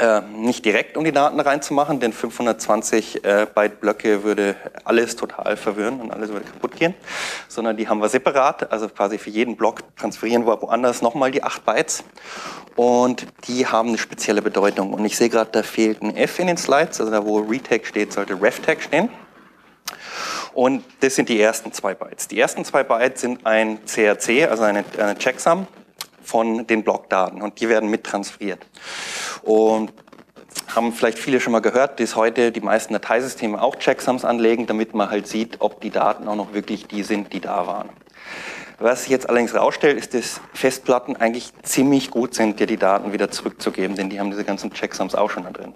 Äh, nicht direkt, um die Daten reinzumachen, denn fünfhundertzwanzig äh, Byte Blöcke würde alles total verwirren und alles würde kaputt gehen, sondern die haben wir separat, also quasi für jeden Block transferieren wir woanders nochmal die acht Bytes und die haben eine spezielle Bedeutung. Und ich sehe gerade, da fehlt ein F in den Slides, also da wo Retag steht, sollte Reftag stehen. Und das sind die ersten zwei Bytes. Die ersten zwei Bytes sind ein C R C, also eine, eine Checksum von den Blockdaten und die werden mittransferiert. Und haben vielleicht viele schon mal gehört, dass heute die meisten Dateisysteme auch Checksums anlegen, damit man halt sieht, ob die Daten auch noch wirklich die sind, die da waren. Was sich jetzt allerdings rausstellt, ist, dass Festplatten eigentlich ziemlich gut sind, dir die Daten wieder zurückzugeben, denn die haben diese ganzen Checksums auch schon da drin.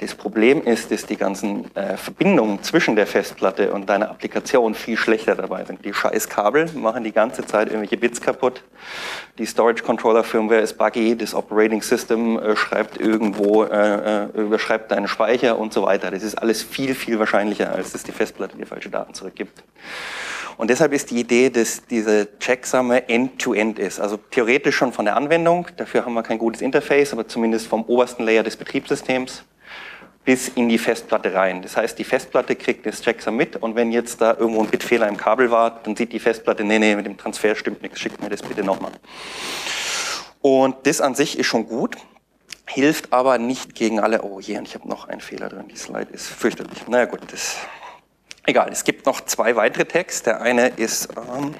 Das Problem ist, dass die ganzen äh, Verbindungen zwischen der Festplatte und deiner Applikation viel schlechter dabei sind. Die scheiß Kabel machen die ganze Zeit irgendwelche Bits kaputt. Die Storage-Controller-Firmware ist buggy, das Operating-System äh, schreibt irgendwo, äh, überschreibt deinen Speicher und so weiter. Das ist alles viel, viel wahrscheinlicher, als dass die Festplatte dir falsche Daten zurückgibt. Und deshalb ist die Idee, dass diese Checksumme End-to-End ist. Also theoretisch schon von der Anwendung, dafür haben wir kein gutes Interface, aber zumindest vom obersten Layer des Betriebssystems bis in die Festplatte rein. Das heißt, die Festplatte kriegt das Checksum mit und wenn jetzt da irgendwo ein Bitfehler im Kabel war, dann sieht die Festplatte, nee, nee, mit dem Transfer stimmt nichts, schickt mir das bitte nochmal. Und das an sich ist schon gut, hilft aber nicht gegen alle, oh je, und ich habe noch einen Fehler drin, die Slide ist fürchterlich. Naja gut, das... Egal, es gibt noch zwei weitere Tags. Der eine ist, ähm,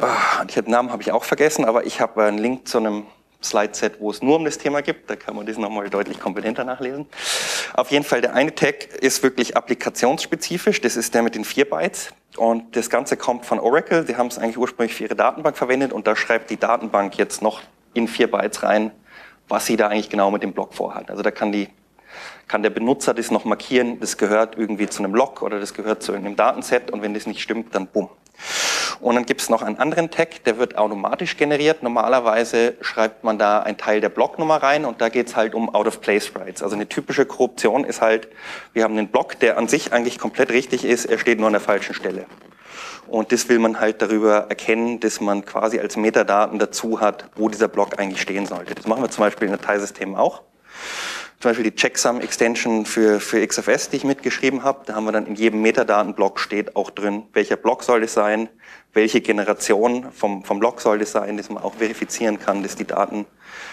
oh, den Namen habe ich auch vergessen, aber ich habe einen Link zu einem Slide-Set, wo es nur um das Thema gibt. Da kann man das nochmal deutlich kompetenter nachlesen. Auf jeden Fall, der eine Tag ist wirklich applikationsspezifisch. Das ist der mit den vier Bytes. Und das Ganze kommt von Oracle. Die haben es eigentlich ursprünglich für ihre Datenbank verwendet. Und da schreibt die Datenbank jetzt noch in vier Bytes rein, was sie da eigentlich genau mit dem Block vorhat. Also da kann die kann der Benutzer das noch markieren, das gehört irgendwie zu einem Log oder das gehört zu einem Datenset und wenn das nicht stimmt, dann bumm. Und dann gibt es noch einen anderen Tag, der wird automatisch generiert. Normalerweise schreibt man da einen Teil der Blocknummer rein und da geht es halt um Out-of-Place-Writes. Also eine typische Korruption ist halt, wir haben einen Block, der an sich eigentlich komplett richtig ist, er steht nur an der falschen Stelle. Und das will man halt darüber erkennen, dass man quasi als Metadaten dazu hat, wo dieser Block eigentlich stehen sollte. Das machen wir zum Beispiel in Dateisystemen auch. Zum Beispiel die Checksum-Extension für, für X F S, die ich mitgeschrieben habe. Da haben wir dann in jedem Metadatenblock steht auch drin, welcher Block soll es sein, welche Generation vom, vom Block soll es sein, dass man auch verifizieren kann, dass die Daten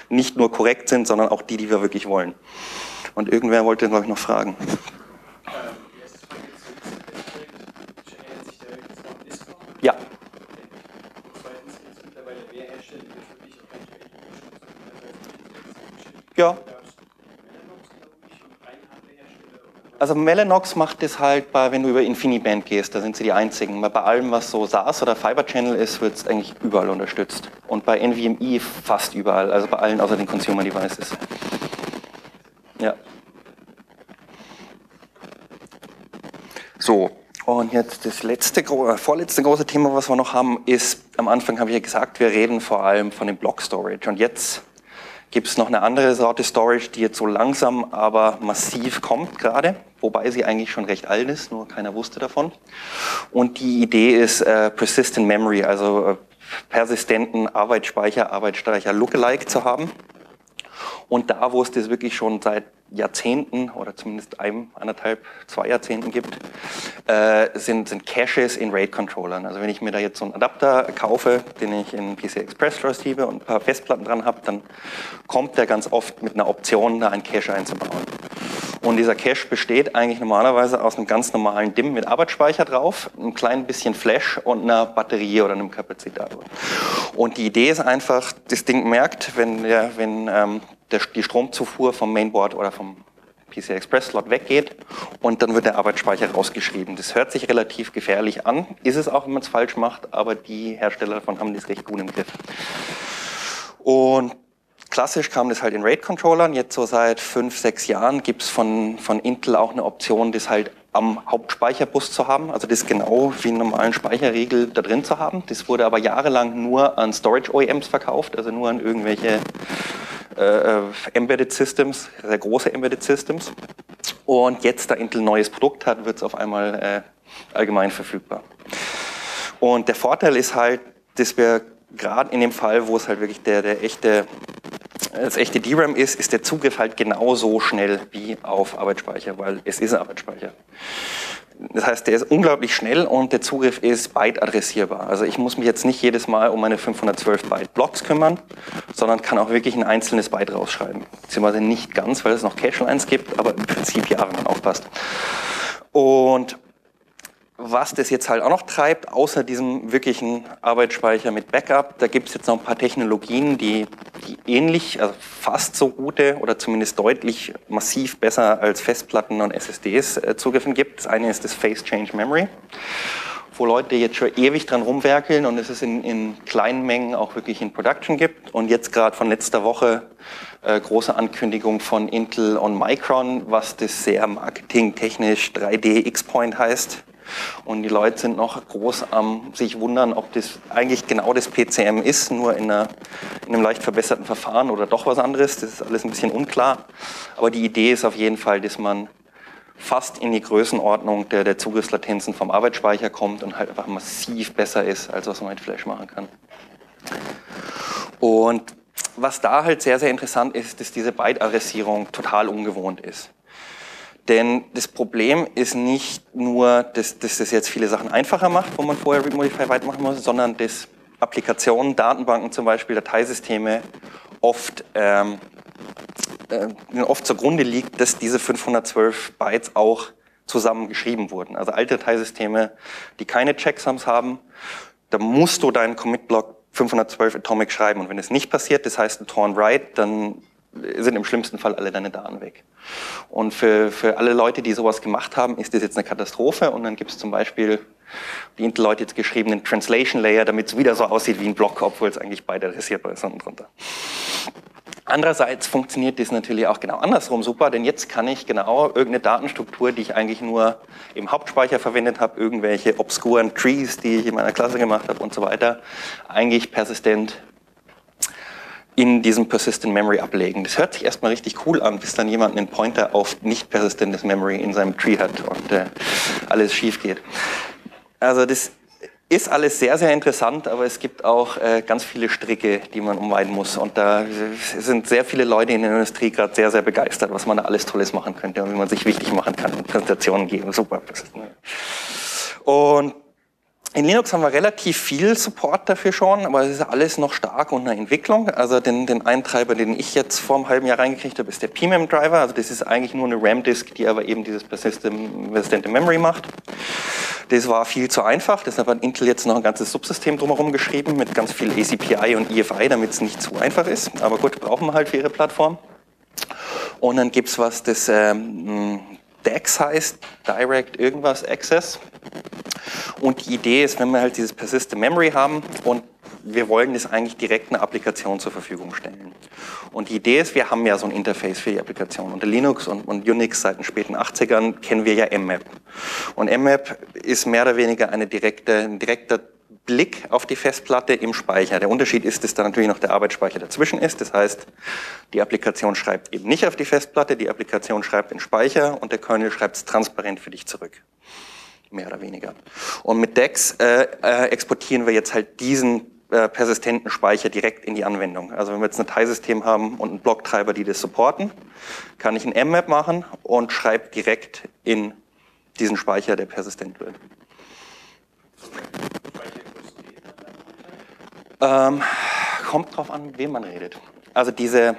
nicht nur korrekt sind, sondern auch die, die wir wirklich wollen. Und irgendwer wollte, glaube ich, noch fragen. Ja. Ja. Also Mellanox macht das halt, bei, wenn du über InfiniBand gehst, da sind sie die einzigen. Bei allem, was so SaaS oder Fiber Channel ist, wird es eigentlich überall unterstützt. Und bei N V M e fast überall, also bei allen außer den Consumer Devices. Ja. So, und jetzt das letzte, vorletzte große Thema, was wir noch haben, ist, am Anfang habe ich ja gesagt, wir reden vor allem von dem Block Storage. Und jetzt gibt es noch eine andere Sorte Storage, die jetzt so langsam, aber massiv kommt gerade, wobei sie eigentlich schon recht alt ist, nur keiner wusste davon. Und die Idee ist äh, Persistent Memory, also äh, persistenten Arbeitsspeicher, Arbeitsspeicher Lookalike zu haben. Und da, wo es das wirklich schon seit Jahrzehnten oder zumindest einem, anderthalb, zwei Jahrzehnten gibt, äh, sind, sind Caches in RAID-Controllern. Also wenn ich mir da jetzt so einen Adapter kaufe, den ich in P C I Express rausliebe und ein paar Festplatten dran habe, dann kommt der ganz oft mit einer Option, da einen Cache einzubauen. Und dieser Cache besteht eigentlich normalerweise aus einem ganz normalen D I M mit Arbeitsspeicher drauf, einem kleinen bisschen Flash und einer Batterie oder einem Kapazitator. Und die Idee ist einfach, das Ding merkt, wenn der, wenn, ähm, der, die Stromzufuhr vom Mainboard oder vom P C I Express Slot weggeht und dann wird der Arbeitsspeicher rausgeschrieben. Das hört sich relativ gefährlich an, ist es auch, wenn man es falsch macht, aber die Hersteller davon haben das recht gut im Griff. Und klassisch kam das halt in RAID-Controllern, jetzt so seit fünf, sechs Jahren gibt es von, von Intel auch eine Option, das halt am Hauptspeicherbus zu haben, also das genau wie einen normalen Speicherriegel da drin zu haben. Das wurde aber jahrelang nur an Storage-O E Ms verkauft, also nur an irgendwelche äh, Embedded Systems, sehr große Embedded Systems. Und jetzt, da Intel ein neues Produkt hat, wird es auf einmal äh, allgemein verfügbar. Und der Vorteil ist halt, dass wir gerade in dem Fall, wo es halt wirklich der, der echte, das echte D RAM ist, ist der Zugriff halt genauso schnell wie auf Arbeitsspeicher, weil es ist ein Arbeitsspeicher. Das heißt, der ist unglaublich schnell und der Zugriff ist Byte-adressierbar. Also ich muss mich jetzt nicht jedes Mal um meine fünfhundertzwölf Byte Blocks kümmern, sondern kann auch wirklich ein einzelnes Byte rausschreiben. Beziehungsweise nicht ganz, weil es noch Cache-Lines gibt, aber im Prinzip ja, wenn man aufpasst. Und was das jetzt halt auch noch treibt, außer diesem wirklichen Arbeitsspeicher mit Backup, da gibt es jetzt noch ein paar Technologien, die, die ähnlich, also fast so gute oder zumindest deutlich massiv besser als Festplatten und S S Ds äh, Zugriffen gibt. Das eine ist das Phase Change Memory, wo Leute jetzt schon ewig dran rumwerkeln und es ist in, in kleinen Mengen auch wirklich in Production gibt. Und jetzt gerade von letzter Woche äh, große Ankündigung von Intel und Micron, was das sehr marketingtechnisch drei D X-Point heißt. Und die Leute sind noch groß am sich wundern, ob das eigentlich genau das P C M ist, nur in, einer, in einem leicht verbesserten Verfahren oder doch was anderes. Das ist alles ein bisschen unklar. Aber die Idee ist auf jeden Fall, dass man fast in die Größenordnung der, der Zugriffslatenzen vom Arbeitsspeicher kommt und halt einfach massiv besser ist, als was man mit Flash machen kann. Und was da halt sehr, sehr interessant ist, dass diese Byte-Adressierung total ungewohnt ist. Denn das Problem ist nicht nur, dass, dass das jetzt viele Sachen einfacher macht, wo man vorher Read Modify Write machen muss, sondern dass Applikationen, Datenbanken zum Beispiel, Dateisysteme oft, ähm, äh, oft zugrunde liegt, dass diese fünfhundertzwölf Bytes auch zusammengeschrieben wurden. Also alte Dateisysteme, die keine Checksums haben, da musst du deinen Commit-Block fünfhundertzwölf Atomic schreiben. Und wenn es nicht passiert, das heißt ein Torn Write, dann sind im schlimmsten Fall alle deine Daten weg. Und für, für alle Leute, die sowas gemacht haben, ist das jetzt eine Katastrophe. Und dann gibt es zum Beispiel, die Intel-Leute jetzt geschrieben, einen Translation Layer, damit es wieder so aussieht wie ein Block, obwohl es eigentlich beide adressierbar ist und drunter. Andererseits funktioniert das natürlich auch genau andersrum super, denn jetzt kann ich genau irgendeine Datenstruktur, die ich eigentlich nur im Hauptspeicher verwendet habe, irgendwelche obskuren Trees, die ich in meiner Klasse gemacht habe und so weiter, eigentlich persistent in diesem Persistent Memory ablegen. Das hört sich erstmal richtig cool an, bis dann jemand einen Pointer auf nicht persistentes Memory in seinem Tree hat und äh, alles schief geht. Also das ist alles sehr, sehr interessant, aber es gibt auch äh, ganz viele Stricke, die man umweiden muss. Und da sind sehr viele Leute in der Industrie gerade sehr, sehr begeistert, was man da alles Tolles machen könnte und wie man sich wichtig machen kann und Präsentationen geben. Super. Und in Linux haben wir relativ viel Support dafür schon, aber es ist alles noch stark unter Entwicklung. Also den, den einen Treiber, den ich jetzt vor einem halben Jahr reingekriegt habe, ist der P M E M Driver. Also das ist eigentlich nur eine RAM-Disk, die aber eben dieses persistente Memory macht. Das war viel zu einfach, deshalb hat Intel jetzt noch ein ganzes Subsystem drumherum geschrieben mit ganz viel A C P I und I F I, damit es nicht zu einfach ist. Aber gut, brauchen wir halt für ihre Plattform. Und dann gibt's was, das ähm, D A X heißt, Direct Irgendwas Access. Und die Idee ist, wenn wir halt dieses Persistent Memory haben und wir wollen das eigentlich direkt einer Applikation zur Verfügung stellen. Und die Idee ist, wir haben ja so ein Interface für die Applikation. Unter Linux und, und Unix seit den späten achtzigern kennen wir ja M M A P. Und M M A P ist mehr oder weniger eine direkte, ein direkter Blick auf die Festplatte im Speicher. Der Unterschied ist, dass da natürlich noch der Arbeitsspeicher dazwischen ist. Das heißt, die Applikation schreibt eben nicht auf die Festplatte, die Applikation schreibt in den Speicher und der Kernel schreibt es transparent für dich zurück. Mehr oder weniger. Und mit D A X äh, äh, exportieren wir jetzt halt diesen äh, persistenten Speicher direkt in die Anwendung. Also wenn wir jetzt ein Dateisystem haben und einen Blocktreiber, die das supporten, kann ich ein M M A P machen und schreibe direkt in diesen Speicher, der persistent wird. Ähm, kommt drauf an, mit wem man redet. Also diese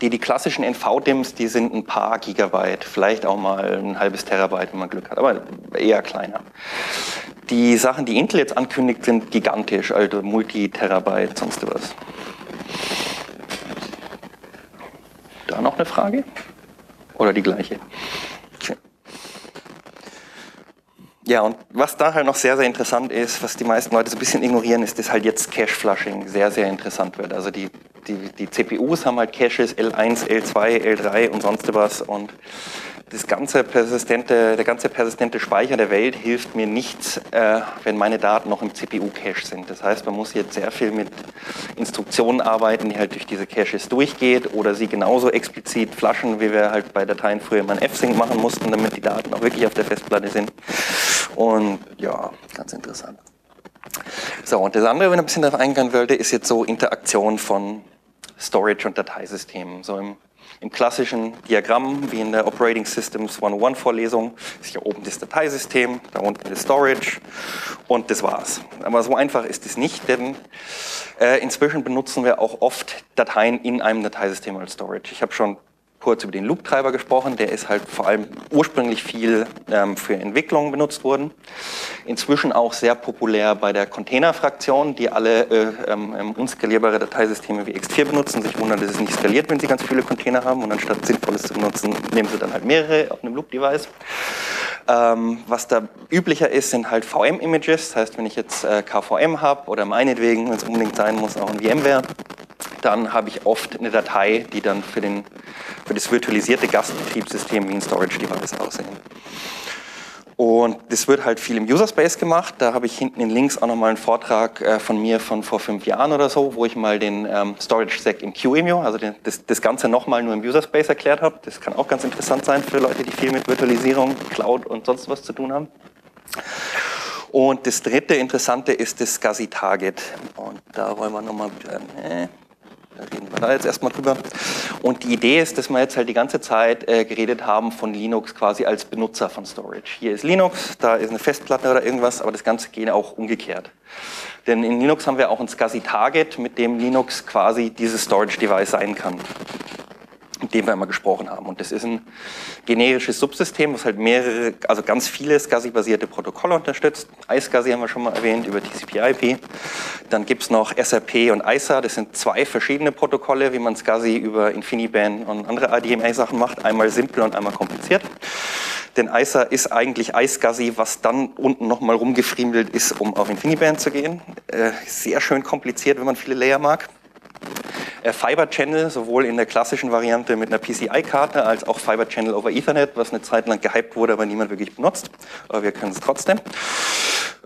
Die, die klassischen N V-D I Ms, die sind ein paar Gigabyte, vielleicht auch mal ein halbes Terabyte, wenn man Glück hat, aber eher kleiner. Die Sachen, die Intel jetzt ankündigt, sind gigantisch, also Multi-Terabyte, sonst was. Da noch eine Frage? Oder die gleiche? Okay. Ja, und was da halt noch sehr, sehr interessant ist, was die meisten Leute so ein bisschen ignorieren, ist, dass halt jetzt Cache-Flushing sehr, sehr interessant wird. Also die die, die C P Us haben halt Caches, L eins, L zwei, L drei und sonst was, und das ganze persistente, der ganze persistente Speicher der Welt hilft mir nichts, äh, wenn meine Daten noch im C P U-Cache sind. Das heißt, man muss jetzt sehr viel mit Instruktionen arbeiten, die halt durch diese Caches durchgeht oder sie genauso explizit flaschen, wie wir halt bei Dateien früher mal ein F-Sync machen mussten, damit die Daten auch wirklich auf der Festplatte sind. Und ja, ganz interessant. So, und das andere, wenn ich ein bisschen darauf eingehen wollte, ist jetzt so Interaktion von Storage und Dateisystemen. So im, im klassischen Diagramm, wie in der Operating Systems hundertundeins Vorlesung, ist hier oben das Dateisystem, da unten das Storage und das war's. Aber so einfach ist es nicht, denn äh, inzwischen benutzen wir auch oft Dateien in einem Dateisystem als Storage. Ich habe schon kurz über den Loop-Treiber gesprochen, der ist halt vor allem ursprünglich viel ähm, für Entwicklung benutzt worden. Inzwischen auch sehr populär bei der Container-Fraktion, die alle äh, ähm, unskalierbare Dateisysteme wie X vier benutzen, sich wundern, dass es nicht skaliert, wenn sie ganz viele Container haben, und anstatt Sinnvolles zu benutzen, nehmen sie dann halt mehrere auf einem Loop-Device. Ähm, was da üblicher ist, sind halt V M-Images, das heißt, wenn ich jetzt äh, K V M habe oder meinetwegen, wenn es unbedingt sein muss, auch ein VMware, dann habe ich oft eine Datei, die dann für, den, für das virtualisierte Gastbetriebssystem wie ein Storage-Device aussehen. Und das wird halt viel im User-Space gemacht. Da habe ich hinten in Links auch nochmal einen Vortrag von mir von vor fünf Jahren oder so, wo ich mal den ähm, Storage-Stack im Q E M U, also den, das, das Ganze nochmal nur im User-Space erklärt habe. Das kann auch ganz interessant sein für Leute, die viel mit Virtualisierung, Cloud und sonst was zu tun haben. Und das dritte Interessante ist das SCSI-Target. Und da wollen wir nochmal... Äh, Da reden wir da jetzt erstmal drüber. Und die Idee ist, dass wir jetzt halt die ganze Zeit äh, geredet haben von Linux quasi als Benutzer von Storage. Hier ist Linux, da ist eine Festplatte oder irgendwas, aber das Ganze geht auch umgekehrt. Denn in Linux haben wir auch ein SCSI-Target, mit dem Linux quasi dieses Storage-Device sein kann, mit dem wir immer gesprochen haben. Und das ist ein generisches Subsystem, was halt mehrere, also ganz viele SCSI-basierte Protokolle unterstützt. iSCSI haben wir schon mal erwähnt über T C P I P. Dann gibt es noch S R P und I S A, das sind zwei verschiedene Protokolle, wie man SCSI über InfiniBand und andere I D M A-Sachen macht, einmal simpel und einmal kompliziert. Denn I S A ist eigentlich iSCSI, was dann unten nochmal rumgefriemelt ist, um auf InfiniBand zu gehen. Äh, sehr schön kompliziert, wenn man viele Layer mag. Fiber Channel, sowohl in der klassischen Variante mit einer P C I-Karte, als auch Fiber Channel over Ethernet, was eine Zeit lang gehypt wurde, aber niemand wirklich benutzt. Aber wir können es trotzdem.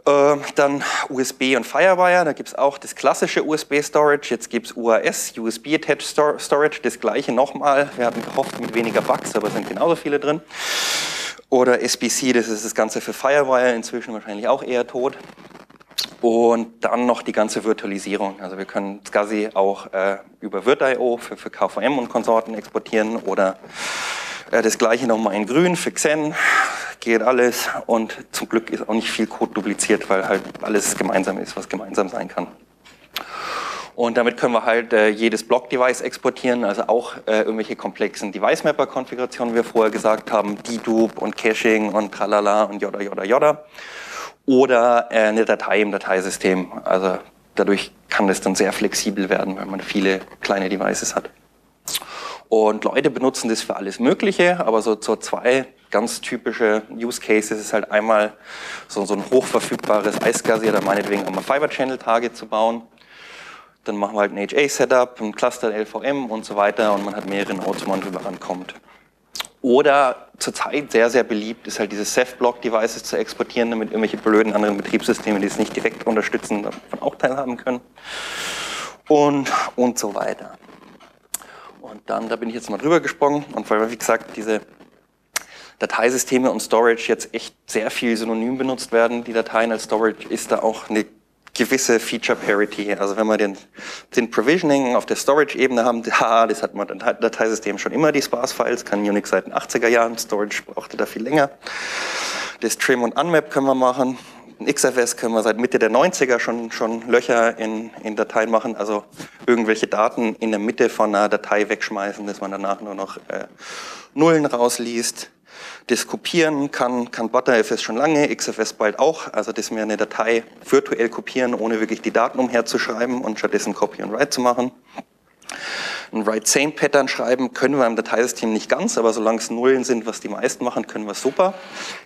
Äh, dann U S B und Firewire, da gibt es auch das klassische U S B-Storage, jetzt gibt es U A S, U S B-Attached Storage, das gleiche nochmal. Wir hatten gehofft mit weniger Bugs, aber es sind genauso viele drin. Oder S B C, das ist das Ganze für Firewire, inzwischen wahrscheinlich auch eher tot. Und dann noch die ganze Virtualisierung. Also wir können SCSI auch äh, über Virt punkt i o für, für K V M und Konsorten exportieren oder äh, das gleiche nochmal in grün für Xen. Geht alles, und zum Glück ist auch nicht viel Code dupliziert, weil halt alles gemeinsam ist, was gemeinsam sein kann. Und damit können wir halt äh, jedes Block-Device exportieren, also auch äh, irgendwelche komplexen Device-Mapper-Konfigurationen, wie wir vorher gesagt haben, Dedupe und Caching und tralala und joda joda joda. Oder eine Datei im Dateisystem. Also dadurch kann das dann sehr flexibel werden, weil man viele kleine Devices hat. Und Leute benutzen das für alles Mögliche, aber so, so zwei ganz typische Use Cases ist halt einmal so, so ein hochverfügbares iSCSI oder meinetwegen auch mal Fiber Channel Target zu bauen. Dann machen wir halt ein H A-Setup, ein Cluster L V M und so weiter, und man hat mehrere Nodes, wo man drüber rankommt. Oder zurzeit sehr, sehr beliebt ist halt diese Ceph-Block-Devices zu exportieren, damit irgendwelche blöden anderen Betriebssysteme, die es nicht direkt unterstützen, davon auch teilhaben können. Und, und so weiter. Und dann, da bin ich jetzt mal drüber gesprungen, und weil, wie gesagt, diese Dateisysteme und Storage jetzt echt sehr viel synonym benutzt werden, die Dateien als Storage, ist da auch eine gewisse Feature Parity. Also wenn wir den, den Provisioning auf der Storage-Ebene haben, ha, das hat man im Dateisystem schon immer, die Sparse-Files, kann Unix seit den achtziger Jahren, Storage brauchte da viel länger. Das Trim und Unmap können wir machen, in X F S können wir seit Mitte der neunziger schon, schon Löcher in, in Dateien machen, also irgendwelche Daten in der Mitte von einer Datei wegschmeißen, dass man danach nur noch äh, Nullen rausliest. Das Kopieren kann, kann ButterFS schon lange, X F S bald auch, also dass wir eine Datei virtuell kopieren, ohne wirklich die Daten umherzuschreiben und stattdessen Copy und Write zu machen. Ein Write-Same-Pattern schreiben können wir im Dateisystem nicht ganz, aber solange es Nullen sind, was die meisten machen, können wir es super.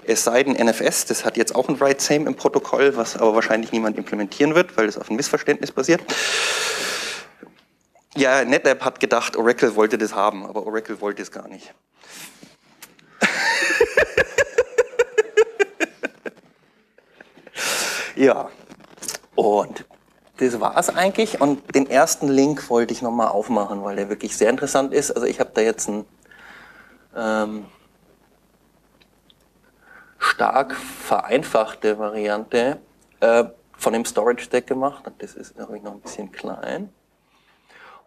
Es sei denn N F S, das hat jetzt auch ein Write-Same im Protokoll, was aber wahrscheinlich niemand implementieren wird, weil das auf ein Missverständnis basiert. Ja, NetApp hat gedacht, Oracle wollte das haben, aber Oracle wollte es gar nicht. Ja, und das war es eigentlich. Und den ersten Link wollte ich nochmal aufmachen, weil der wirklich sehr interessant ist. Also ich habe da jetzt einen ähm, stark vereinfachte Variante äh, von dem Storage Stack gemacht. Und das ist, glaube ich, noch ein bisschen klein.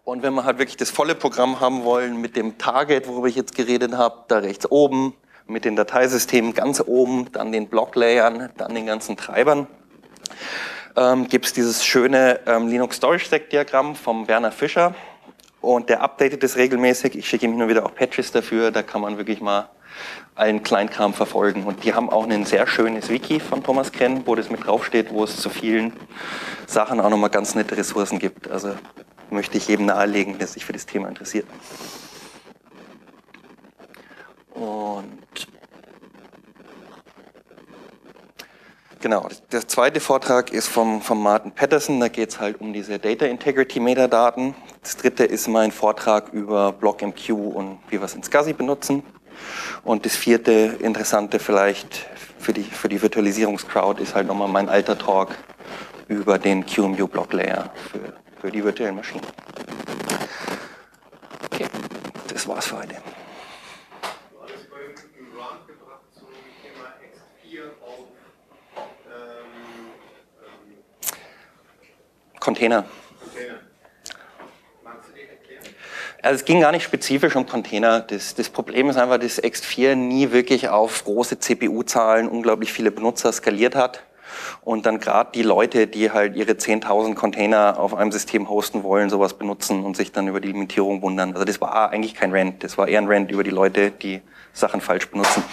Und wenn wir halt wirklich das volle Programm haben wollen mit dem Target, worüber ich jetzt geredet habe, da rechts oben, mit den Dateisystemen ganz oben, dann den Block-Layern, dann den ganzen Treibern, ähm, gibt es dieses schöne ähm, Linux Storage Stack Diagramm vom Werner Fischer, und der updatet das regelmäßig. Ich schicke ihm nur wieder auch Patches dafür, da kann man wirklich mal allen Kleinkram verfolgen, und die haben auch ein sehr schönes Wiki von Thomas Krenn, wo das mit draufsteht, wo es zu vielen Sachen auch nochmal ganz nette Ressourcen gibt. Also möchte ich jedem nahelegen, der sich für das Thema interessiert. Und genau, der zweite Vortrag ist vom, vom Martin Patterson, da geht es halt um diese Data Integrity Metadaten. Das dritte ist mein Vortrag über BlockMQ und wie wir es in SCSI benutzen. Und das vierte interessante vielleicht für die, für die Virtualisierungscrowd ist halt nochmal mein alter Talk über den Q M U Block Layer für, für die virtuellen Maschinen. Okay, das war's für heute. Container. Container. Magst du den erklären? Also es ging gar nicht spezifisch um Container. Das, das Problem ist einfach, dass X vier nie wirklich auf große C P U-Zahlen unglaublich viele Benutzer skaliert hat. Und dann gerade die Leute, die halt ihre zehntausend Container auf einem System hosten wollen, sowas benutzen und sich dann über die Limitierung wundern. Also das war eigentlich kein Rant. Das war eher ein Rant über die Leute, die Sachen falsch benutzen.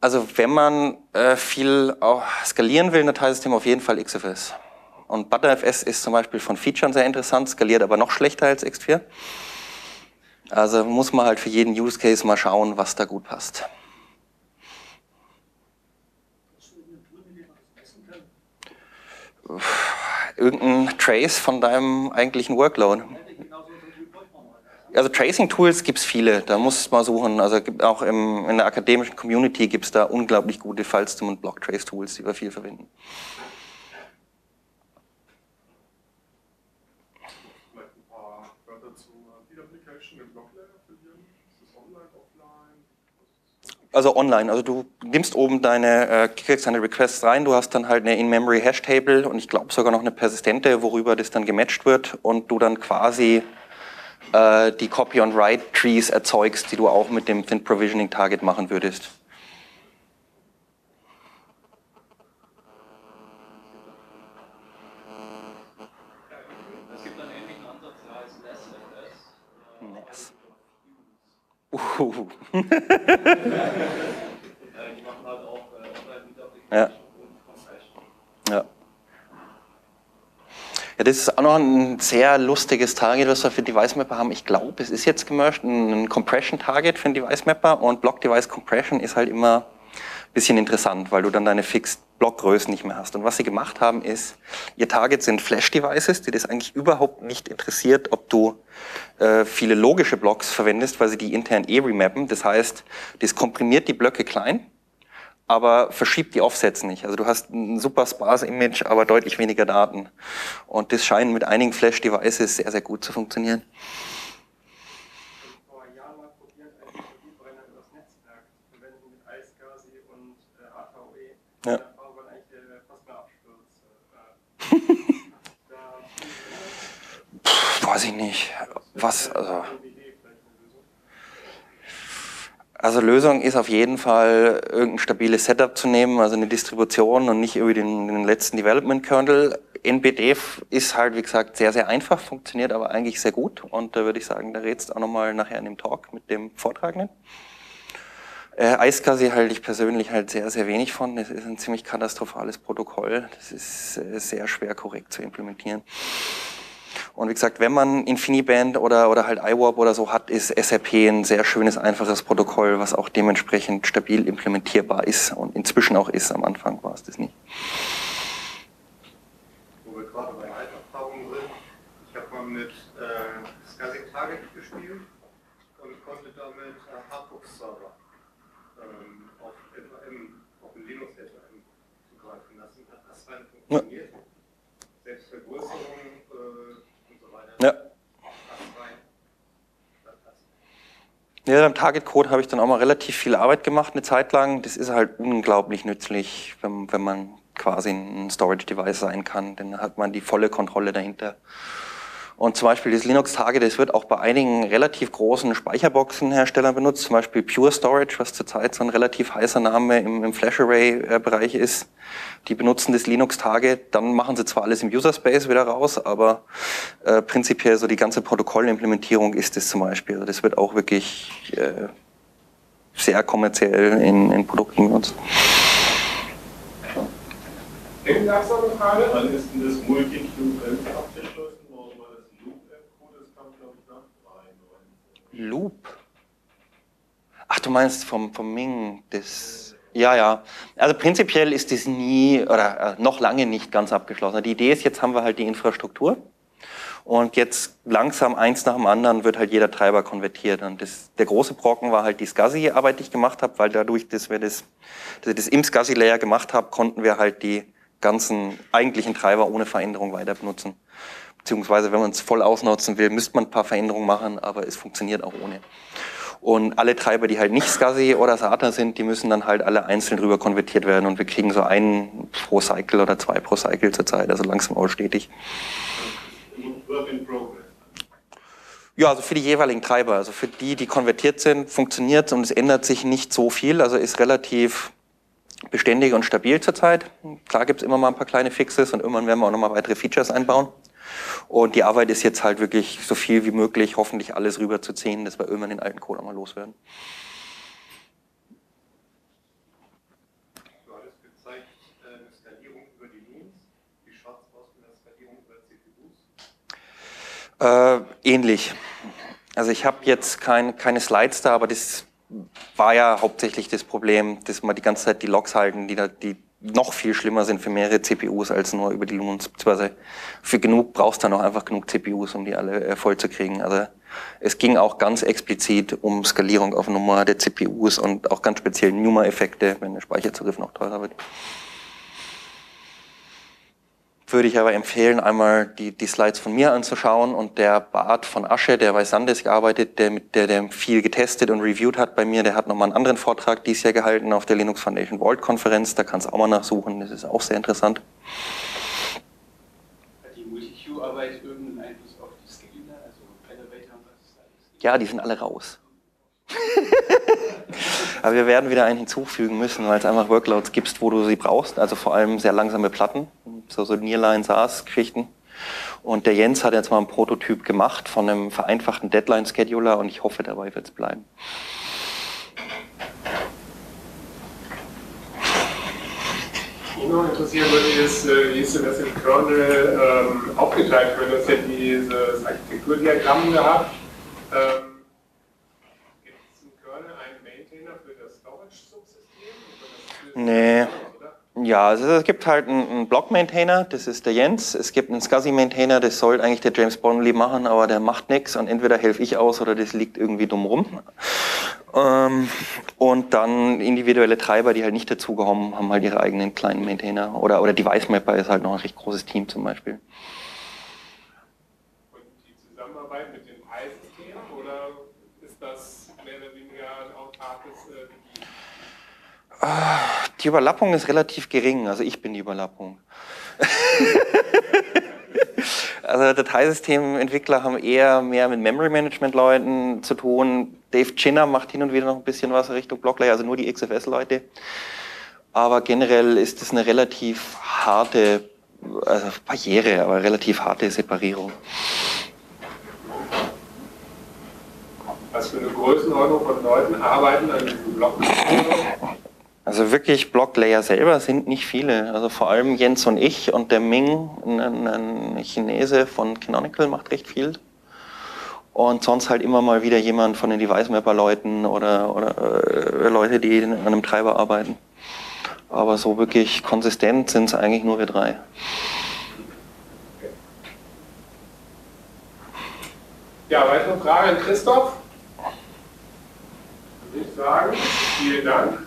Also wenn man äh, viel auch skalieren will, ein Dateisystem, auf jeden Fall X F S. Und ButterFS ist zum Beispiel von Features sehr interessant, skaliert aber noch schlechter als X vier. Also muss man halt für jeden Use Case mal schauen, was da gut passt. Hast du irgendeine Tool, mit der man das messen kann? Irgendein Trace von deinem eigentlichen Workload. Also Tracing-Tools gibt es viele, da muss man suchen. Also gibt auch im, in der akademischen Community gibt es da unglaublich gute Filestem- und Block-Trace-Tools, die wir viel verwenden. Vielleicht ein paar Wörter zu Field Application im Block-Layer für jeden. Ist das online, offline? Also online, also du nimmst oben deine, äh, kriegst deine Requests rein, du hast dann halt eine In-Memory-Hash-Table und ich glaube sogar noch eine persistente, worüber das dann gematcht wird, und du dann quasi die Copy-on-Write-Trees erzeugst, die du auch mit dem Thin-Provisioning-Target machen würdest. Es gibt einen ähnlichen Ansatz, der heißt N E S F S. Uhuhu. Die machen halt auch Online-Meetup. Ja. Ja, das ist auch noch ein sehr lustiges Target, was wir für Device Mapper haben. Ich glaube, es ist jetzt gemerged, ein Compression-Target für einen Device Mapper, und Block-Device-Compression ist halt immer ein bisschen interessant, weil du dann deine Fixed-Block-Größen nicht mehr hast. Und was sie gemacht haben ist, ihr Target sind Flash-Devices, die das eigentlich überhaupt nicht interessiert, ob du äh, viele logische Blocks verwendest, weil sie die intern eh remappen. Das heißt, das komprimiert die Blöcke klein, aber verschiebt die Offsets nicht. Also du hast ein super sparse Image, aber deutlich weniger Daten. Und das scheint mit einigen Flash-Devices sehr, sehr gut zu funktionieren. Ich habe vor Jahren mal probiert, einen Energiebrenner über das Netzwerk zu verwenden mit I S C S I und H V E. Da war man eigentlich fast mehr Absturz. Weiß ich nicht. Was, also... Also Lösung ist auf jeden Fall, irgendein stabiles Setup zu nehmen, also eine Distribution und nicht irgendwie den, den letzten Development-Kernel. N B D ist halt, wie gesagt, sehr, sehr einfach, funktioniert aber eigentlich sehr gut. Und da würde ich sagen, da redest du auch nochmal nachher in dem Talk mit dem Vortragenden. Äh, I S C S I halte ich persönlich halt sehr, sehr wenig von. Das ist ein ziemlich katastrophales Protokoll. Das ist äh, sehr schwer korrekt zu implementieren. Und wie gesagt, wenn man InfiniBand oder, oder halt iWarp oder so hat, ist S R P ein sehr schönes, einfaches Protokoll, was auch dementsprechend stabil implementierbar ist und inzwischen auch ist. Am Anfang war es das nicht. mit äh, Scasic Target gespielt und konnte damit äh, Harpux-Server ähm, auf, auf den Linux-L V M zugreifen lassen. Hat das rein funktioniert? Ja. Selbstvergrößerung äh, und so weiter. Ja. Ja, beim Target-Code habe ich dann auch mal relativ viel Arbeit gemacht, eine Zeit lang. Das ist halt unglaublich nützlich, wenn, wenn man quasi ein Storage-Device sein kann. Dann hat man die volle Kontrolle dahinter. Und zum Beispiel das Linux-Target, das wird auch bei einigen relativ großen Speicherboxen-Herstellern benutzt. Zum Beispiel Pure Storage, was zurzeit so ein relativ heißer Name im, im Flash-Array-Bereich ist. Die benutzen das Linux-Target, dann machen sie zwar alles im User-Space wieder raus, aber äh, prinzipiell so die ganze Protokollimplementierung ist es zum Beispiel. Also das wird auch wirklich äh, sehr kommerziell in, in Produkten benutzt. Eine langsame Frage, wann ist denn das Multi-Q L abgeschlossen? Warum war das Loop-App-Code? Das kam, glaube ich, nach dreiundneunzig. Loop? Ach, du meinst vom, vom Ming, das... Ja, ja. Also prinzipiell ist das nie oder noch lange nicht ganz abgeschlossen. Die Idee ist, jetzt haben wir halt die Infrastruktur und jetzt langsam eins nach dem anderen wird halt jeder Treiber konvertiert. Und das, der große Brocken war halt die SCSI-Arbeit, die ich gemacht habe, weil dadurch, dass wir das, dass ich das im SCSI-Layer gemacht habe, konnten wir halt die ganzen eigentlichen Treiber ohne Veränderung weiter benutzen. Beziehungsweise, wenn man es voll ausnutzen will, müsste man ein paar Veränderungen machen, aber es funktioniert auch ohne. Und alle Treiber, die halt nicht SCSI oder SATA sind, die müssen dann halt alle einzeln rüber konvertiert werden. Und wir kriegen so einen pro Cycle oder zwei pro Cycle zurzeit, also langsam aber stetig. Ja, also für die jeweiligen Treiber, also für die, die konvertiert sind, funktioniert es und es ändert sich nicht so viel, also ist relativ beständig und stabil zurzeit. Klar gibt es immer mal ein paar kleine Fixes und irgendwann werden wir auch nochmal weitere Features einbauen. Und die Arbeit ist jetzt halt wirklich so viel wie möglich, hoffentlich alles rüber zu ziehen, dass wir irgendwann den alten Code auch mal loswerden. Du hattest gezeigt, eine Skalierung über die Means. Wie schaut es aus mit der Skalierung über C P Us? Äh, ähnlich. Also ich habe jetzt kein, keine Slides da, aber das war ja hauptsächlich das Problem, dass man die ganze Zeit die Logs halten, die da die noch viel schlimmer sind für mehrere C P Us als nur über die Lumens, beziehungsweise für genug brauchst du dann auch einfach genug C P Us, um die alle voll zu kriegen. Also es ging auch ganz explizit um Skalierung auf Nummer der C P Us und auch ganz speziell Numa-Effekte, wenn der Speicherzugriff noch teurer wird. Würde ich aber empfehlen, einmal die, die Slides von mir anzuschauen und der Bart von Asche, der bei Sandisk arbeitet, der, der, der viel getestet und reviewed hat bei mir, der hat nochmal einen anderen Vortrag dieses Jahr gehalten auf der Linux Foundation Vault Konferenz, da kannst du auch mal nachsuchen, das ist auch sehr interessant. Hat die Multi-Q-Arbeit irgendeinen Einfluss auf die Scaling? Also Elevator und was ist alles? Ja, die sind alle raus. Aber wir werden wieder einen hinzufügen müssen, weil es einfach Workloads gibt, wo du sie brauchst, also vor allem sehr langsame Platten, so, so Nearline-SARS-Geschichten. Und der Jens hat jetzt mal einen Prototyp gemacht von einem vereinfachten Deadline-Scheduler und ich hoffe, dabei wird es bleiben. Mich noch interessieren würde, ist, wie ist denn das im Kernel ähm, aufgeteilt wird? Du hast ja dieses Architekturdiagramm gehabt. Ähm, Nee. Ja, also es gibt halt einen Block-Maintainer, das ist der Jens. Es gibt einen SCSI-Maintainer, das soll eigentlich der James Bonnelly machen, aber der macht nichts und entweder helfe ich aus oder das liegt irgendwie dumm rum. Ähm, und dann individuelle Treiber, die halt nicht dazugekommen haben, halt ihre eigenen kleinen Maintainer. Oder, oder Device-Mapper ist halt noch ein recht großes Team zum Beispiel. Und die Zusammenarbeit mit dem Pi-System oder ist das mehr oder weniger ein autarkes äh, Gebiet? Ah. Die Überlappung ist relativ gering, also ich bin die Überlappung. Also Dateisystementwickler haben eher mehr mit Memory-Management-Leuten zu tun. Dave Chinner macht hin und wieder noch ein bisschen was Richtung Blocklayer, also nur die X F S-Leute. Aber generell ist es eine relativ harte, also Barriere, aber relativ harte Separierung. Was für eine Größenordnung von Leuten arbeiten an diesem Block-Layer? Also wirklich Blocklayer selber sind nicht viele, also vor allem Jens und ich und der Ming, ein, ein Chinese von Canonical, macht recht viel und sonst halt immer mal wieder jemand von den Device-Mapper-Leuten oder, oder äh, Leute, die an einem Treiber arbeiten, aber so wirklich konsistent sind es eigentlich nur wir drei. Ja, weitere Frage an Christoph? Würde ich sagen, vielen Dank.